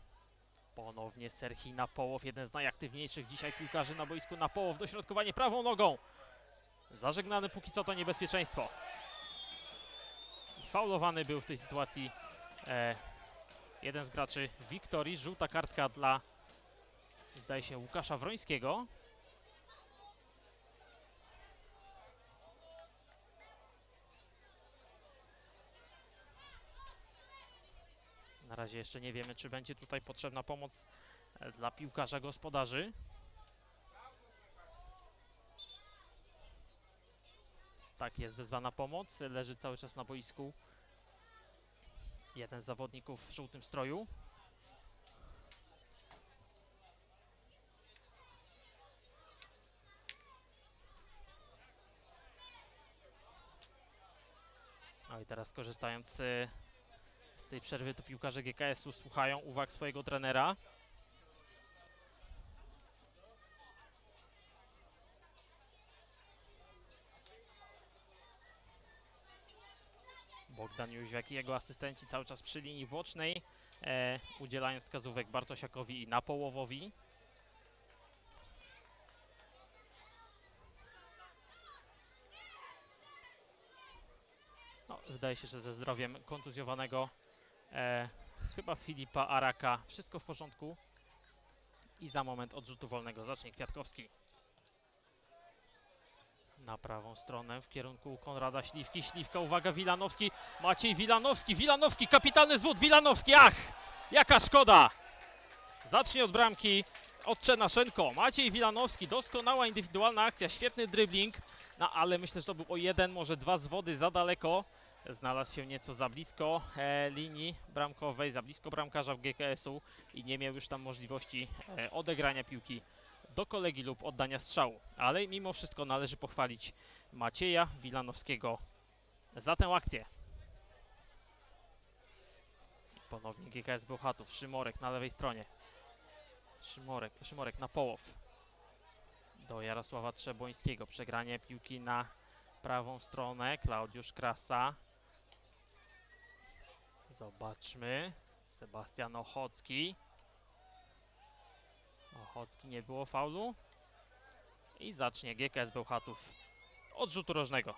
Ponownie Serhii Napołow, jeden z najaktywniejszych dzisiaj piłkarzy na boisku. Napołow, dośrodkowanie prawą nogą. Zażegnane póki co to niebezpieczeństwo. Faulowany był w tej sytuacji jeden z graczy Wiktorii. Żółta kartka dla, zdaje się, Łukasza Wrońskiego. Na razie jeszcze nie wiemy, czy będzie tutaj potrzebna pomoc dla piłkarza gospodarzy. Tak, jest wezwana pomoc, leży cały czas na boisku Jeden z zawodników w żółtym stroju. No i teraz, korzystając z tej przerwy, to piłkarze GKS-u słuchają uwag swojego trenera. Bogdan Jóźwiak i jego asystenci cały czas przy linii bocznej, udzielają wskazówek Bartosiakowi i Napołowowi. No, wydaje się, że ze zdrowiem kontuzjowanego chyba Filipa Araka wszystko w porządku. I za moment od rzutu wolnego zacznie Kwiatkowski. Na prawą stronę w kierunku Konrada Śliwki. Śliwka, uwaga, Wilanowski. Maciej Wilanowski, Wilanowski, kapitalny zwód, Wilanowski, ach, jaka szkoda. Zacznie od bramki Otczenaszenko. Maciej Wilanowski, doskonała indywidualna akcja, świetny dribbling, no ale myślę, że to był o jeden, może dwa zwody za daleko. Znalazł się nieco za blisko linii bramkowej, za blisko bramkarza w GKS-u i nie miał już tam możliwości odegrania piłki do kolegi lub oddania strzału, ale mimo wszystko należy pochwalić Macieja Wilanowskiego za tę akcję. I ponownie GKS Bełchatów, Szymorek na lewej stronie. Szymorek Napołow do Jarosława Trzebońskiego. Przegranie piłki na prawą stronę, Klaudiusz Krasa. Zobaczmy, Sebastian Ochocki. Ochocki, nie było faulu i zacznie GKS Bełchatów od rzutu rożnego.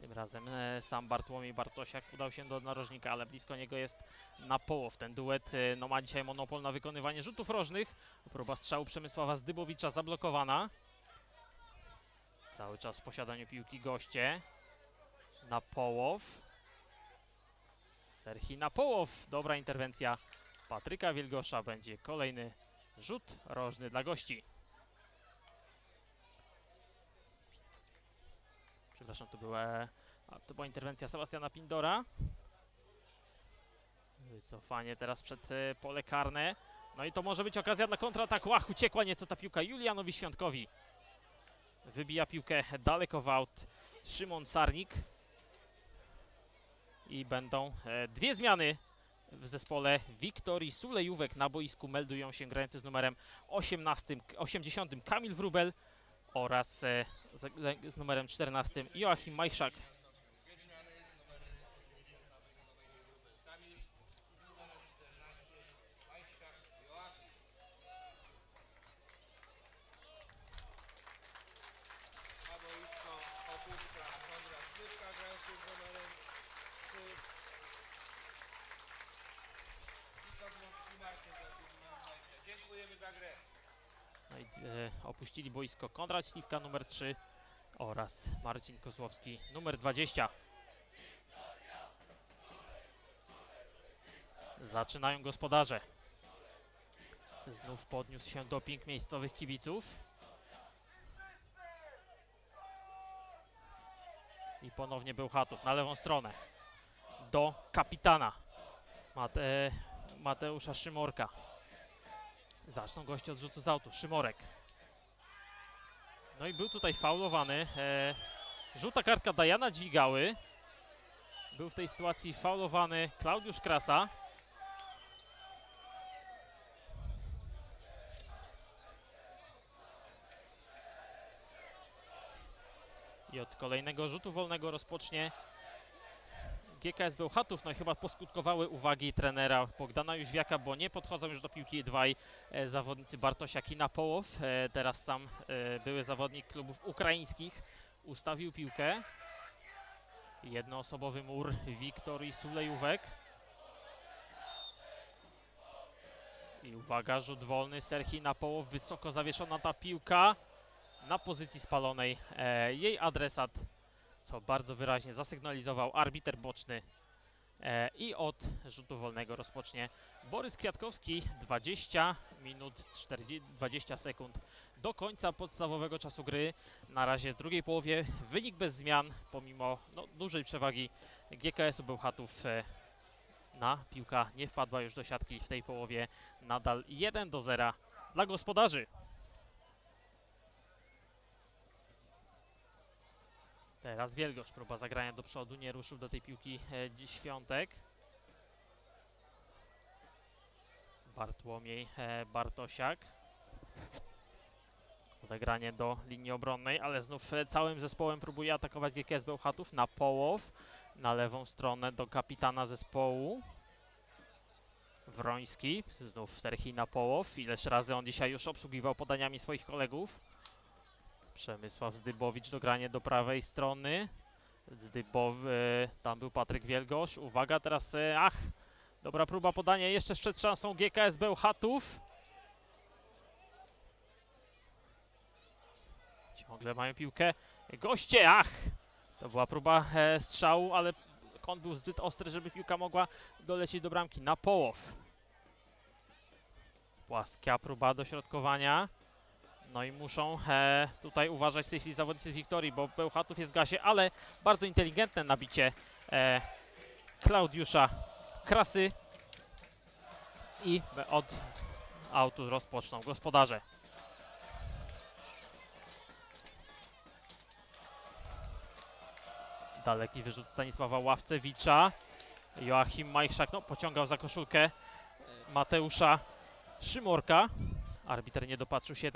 Tym razem sam Bartłomiej Bartosiak udał się do narożnika, ale blisko niego jest Napołow. Ten duet no, ma dzisiaj monopol na wykonywanie rzutów rożnych. Próba strzału Przemysława Zdybowicza zablokowana. Cały czas w posiadaniu piłki goście. Napołow. Serhii Napołow, dobra interwencja Patryka Wielgosza, będzie kolejny rzut rożny dla gości. Przepraszam, to była interwencja Sebastiana Pindora. Wycofanie teraz przed pole karne. No i to może być okazja dla kontrataku. Ach, uciekła nieco ta piłka Julianowi Świątkowi. Wybija piłkę daleko w aut Szymon Sarnik. I będą dwie zmiany w zespole Wiktorii Sulejówek. Na boisku meldują się grający z numerem 80 Kamil Wróbel oraz z numerem 14 Joachim Majchrzak. Opuścili boisko Konrad Śliwka, numer 3 oraz Marcin Kozłowski, numer 20. Zaczynają gospodarze. Znów podniósł się doping miejscowych kibiców. I ponownie Bełchatów na lewą stronę. Do kapitana Mateusza Szymorka. Zaczną goście od rzutu z autu. Szymorek. No i był tutaj faulowany. Żółta kartka Dajana Dźwigały. Był w tej sytuacji faulowany Klaudiusz Krasa. I od kolejnego rzutu wolnego rozpocznie GKS Bełchatów. No i chyba poskutkowały uwagi trenera Bogdana Jóźwiaka, bo nie podchodzą już do piłki dwaj zawodnicy Bartosiak i Napołow. Teraz sam były zawodnik klubów ukraińskich ustawił piłkę. Jednoosobowy mur Wiktorii Sulejówek. I uwaga, rzut wolny Serhii Napołow. Wysoko zawieszona ta piłka na pozycji spalonej. Jej adresat, co bardzo wyraźnie zasygnalizował arbiter boczny I od rzutu wolnego rozpocznie Borys Kwiatkowski. 20 minut 20 sekund do końca podstawowego czasu gry. Na razie w drugiej połowie wynik bez zmian, pomimo dużej przewagi GKS-u Bełchatów. Na piłka nie wpadła już do siatki w tej połowie. Nadal 1-0 dla gospodarzy. Teraz Wielgosz, próba zagrania do przodu, nie ruszył do tej piłki Świątek. Bartłomiej Bartosiak. Odegranie do linii obronnej, ale znów całym zespołem próbuje atakować GKS Bełchatów. Napołow na lewą stronę do kapitana zespołu. Wroński, znów Serhii Napołow. Ileż razy on dzisiaj już obsługiwał podaniami swoich kolegów. Przemysław Zdybowicz, dogranie do prawej strony. Tam był Patryk Wielgosz. Uwaga, teraz... Dobra próba podania jeszcze przed szansą GKS Bełchatów. Ciągle mają piłkę. Goście, To była próba strzału, ale kąt był zbyt ostry, żeby piłka mogła dolecieć do bramki. Napołow. Płaska próba dośrodkowania. No i muszą tutaj uważać w tej chwili zawodnicy z Wiktorii, bo Bełchatów jest w gazie, ale bardzo inteligentne nabicie Klaudiusza Krasy i od autu rozpoczną gospodarze. Daleki wyrzut Stanisława Ławcewicza. Joachim Majchrzak pociągał za koszulkę Mateusza Szymorka. Arbiter nie dopatrzył się